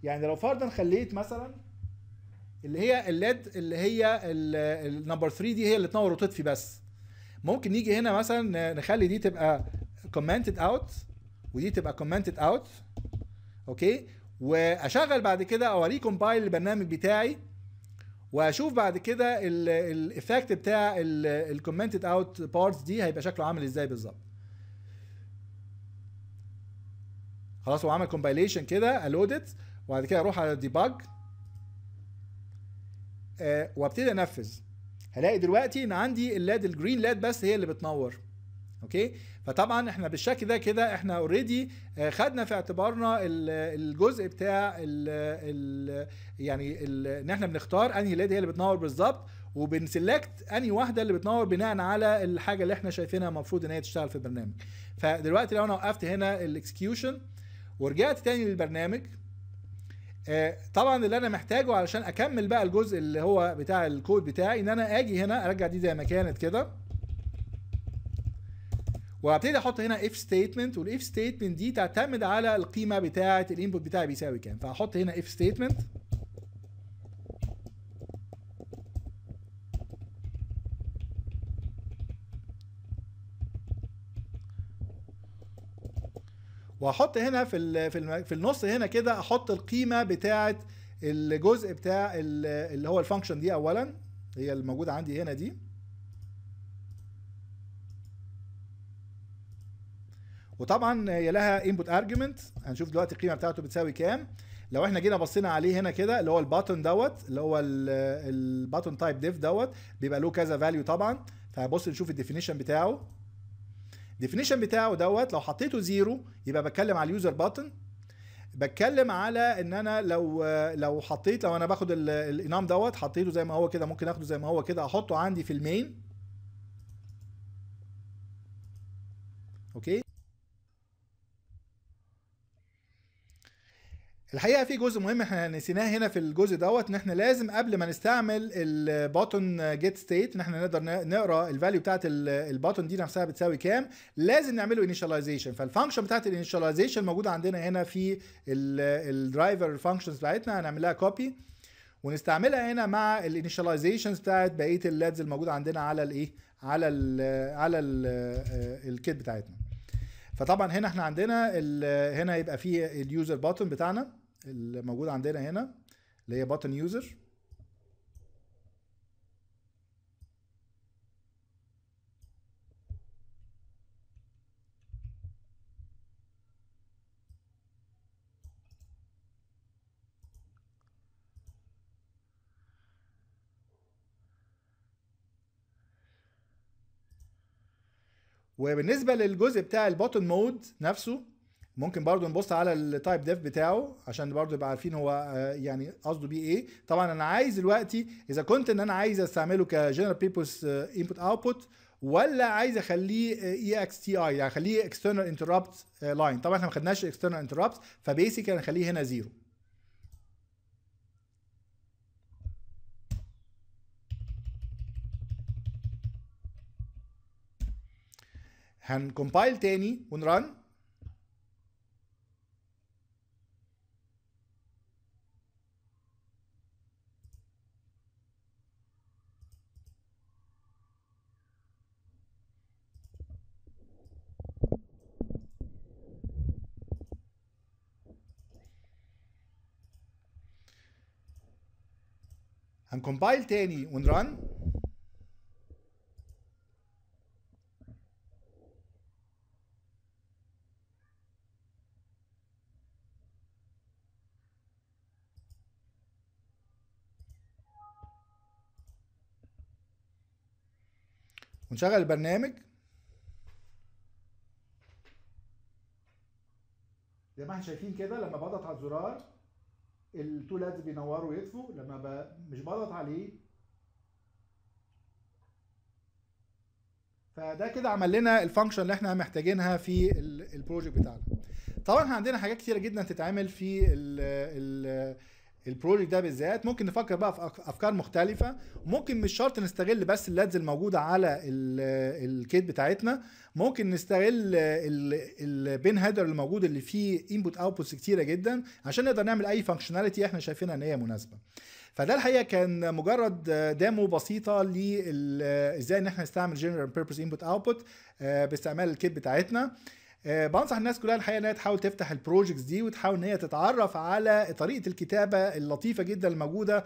يعني لو فرضا خليت مثلا اللي هي الليد اللي هي النمبر 3 دي هي اللي تنور وتطفي بس، ممكن نيجي هنا مثلا نخلي دي تبقى كومنتد اوت ودي تبقى كومنتد اوت، اوكي، واشغل بعد كده او ريكومبايل البرنامج بتاعي، واشوف بعد كده الايفكت بتاع الكومنتد اوت بارتس دي هيبقى شكله عامل ازاي بالظبط. خلاص، هو عمل كومبايليشن كده، الودت، وبعد كده اروح على ديباج وابتدي انفذ. هلاقي دلوقتي ان عندي اللاد الجرين لاد بس هي اللي بتنور، اوكي. فطبعا احنا بالشكل ده كده احنا اوريدي خدنا في اعتبارنا الجزء بتاع ان احنا بنختار انهي لاد هي اللي بتنور بالظبط، وبنسلكت انهي واحده اللي بتنور بناء على الحاجه اللي احنا شايفينها المفروض ان هي تشتغل في البرنامج. فدلوقتي لو انا وقفت هنا الاكسكيوشن ورجعت تاني للبرنامج، طبعا اللي انا محتاجه علشان اكمل بقى الجزء اللي هو بتاع الكود بتاعي، ان انا اجي هنا ارجع دي زي ما كانت كده، وابتدي احط هنا اف ستيتمنت، والاف ستيتمنت دي تعتمد على القيمه بتاعه الانبوت بتاعي بيساوي كام. فهحط هنا اف ستيتمنت، وهحط هنا في النص هنا كده احط القيمه بتاعه الجزء بتاع اللي هو الفانكشن دي. اولا هي الموجوده عندي هنا دي، وطبعا هي لها انبوت ارجيومنت. هنشوف دلوقتي القيمه بتاعته بتساوي كام. لو احنا جينا بصينا عليه هنا كده اللي هو الباتون دوت اللي هو الباتون تايب ديف دوت بيبقى له كذا فاليو طبعا. فهبص نشوف الديفينيشن بتاعه. الديفينيشن بتاعه دوت لو حطيته زيرو يبقى بتكلم على اليوزر باتون، بتكلم على ان انا لو حطيت، لو انا باخد الانام دوت حطيته زي ما هو كده، ممكن اخده زي ما هو كده احطه عندي في المين. اوكي، الحقيقه في جزء مهم احنا نسيناه هنا في الجزء دوت، ان احنا لازم قبل ما نستعمل الباتون جيت ستيت ان احنا نقدر نقرا الفاليو بتاعت الباتون دي نفسها بتساوي كام، لازم نعمله انيشاليزيشن. فالفانكشن بتاعت الانيشاليزيشن موجوده عندنا هنا في الدرايفر فانكشنز بتاعتنا، هنعملها كوبي ونستعملها هنا مع الانيشاليزيشنز بتاعت بقيه اللادز الموجوده عندنا على الايه، على ال على الكيت بتاعتنا. فطبعا هنا احنا عندنا هنا يبقى فيه اليوزر باتون بتاعنا الموجود عندنا هنا اللي هي باتن يوزر. وبالنسبه للجزء بتاع الباتن مود نفسه ممكن برضو نبص على التايب ديف بتاعه عشان برضو يبقى عارفين هو يعني قصده بيه ايه. طبعا انا عايز دلوقتي اذا كنت ان انا عايز استعمله كجنرال بيربوس انبوت اوتبوت، ولا عايز اخليه اي اكس تي اي، يعني اخليه اكسترنال انتربت لاين. طبعا احنا ما خدناش اكسترنال انتربت، فبيسك هنخليه هنا زيرو. هنكمبايل تاني ونرن. هنكمبايل تاني ونرن. ونشغل البرنامج زي ما احنا شايفين كده. لما بضغط على الزرار التو لادز بينوروا ويطفوا، لما مش بضغط عليه فده كده عمل لنا الفانكشن اللي احنا محتاجينها في البروجكت بتاعنا. طبعا عندنا حاجات كتيره جدا تتعمل في البروجكت ده بالذات. ممكن نفكر بقى في افكار مختلفه، وممكن مش شرط نستغل بس اللادز الموجوده على الكيت بتاعتنا، ممكن نستغل البين هيدر الموجود اللي فيه انبوت اوتبوتس كتيره جدا عشان نقدر نعمل اي فانكشناليتي احنا شايفينها ان هي مناسبه. فده الحقيقه كان مجرد ديمو بسيطه ازاي ان احنا نستعمل جنرال بيربوس انبوت اوتبوت باستعمال الكيت بتاعتنا. بنصح الناس كلها الحقيقه ان هي تحاول تفتح البروجكتس دي، وتحاول ان هي تتعرف على طريقه الكتابه اللطيفه جدا الموجوده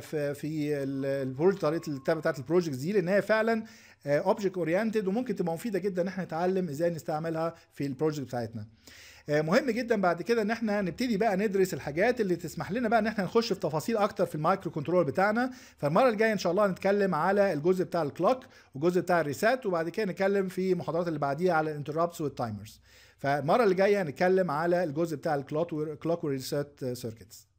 في البروجكت، طريقه الكتابه بتاعت البروجكتس دي، لان هي فعلا اوبجكت اورينتد وممكن تبقى مفيده جدا ان احنا نتعلم ازاي نستعملها في البروجكت بتاعتنا. مهم جدا بعد كده ان احنا نبتدي بقى ندرس الحاجات اللي تسمح لنا بقى ان احنا نخش في تفاصيل اكتر في المايكرو كنترول بتاعنا. فالمره الجايه ان شاء الله هنتكلم على الجزء بتاع الكلوك والجزء بتاع الريسات، وبعد كده نتكلم في المحاضرات اللي بعديها على الانتربتس والتايمرز. فالمره اللي جايه هنتكلم على الجزء بتاع الكلوك والريسات سيركتس.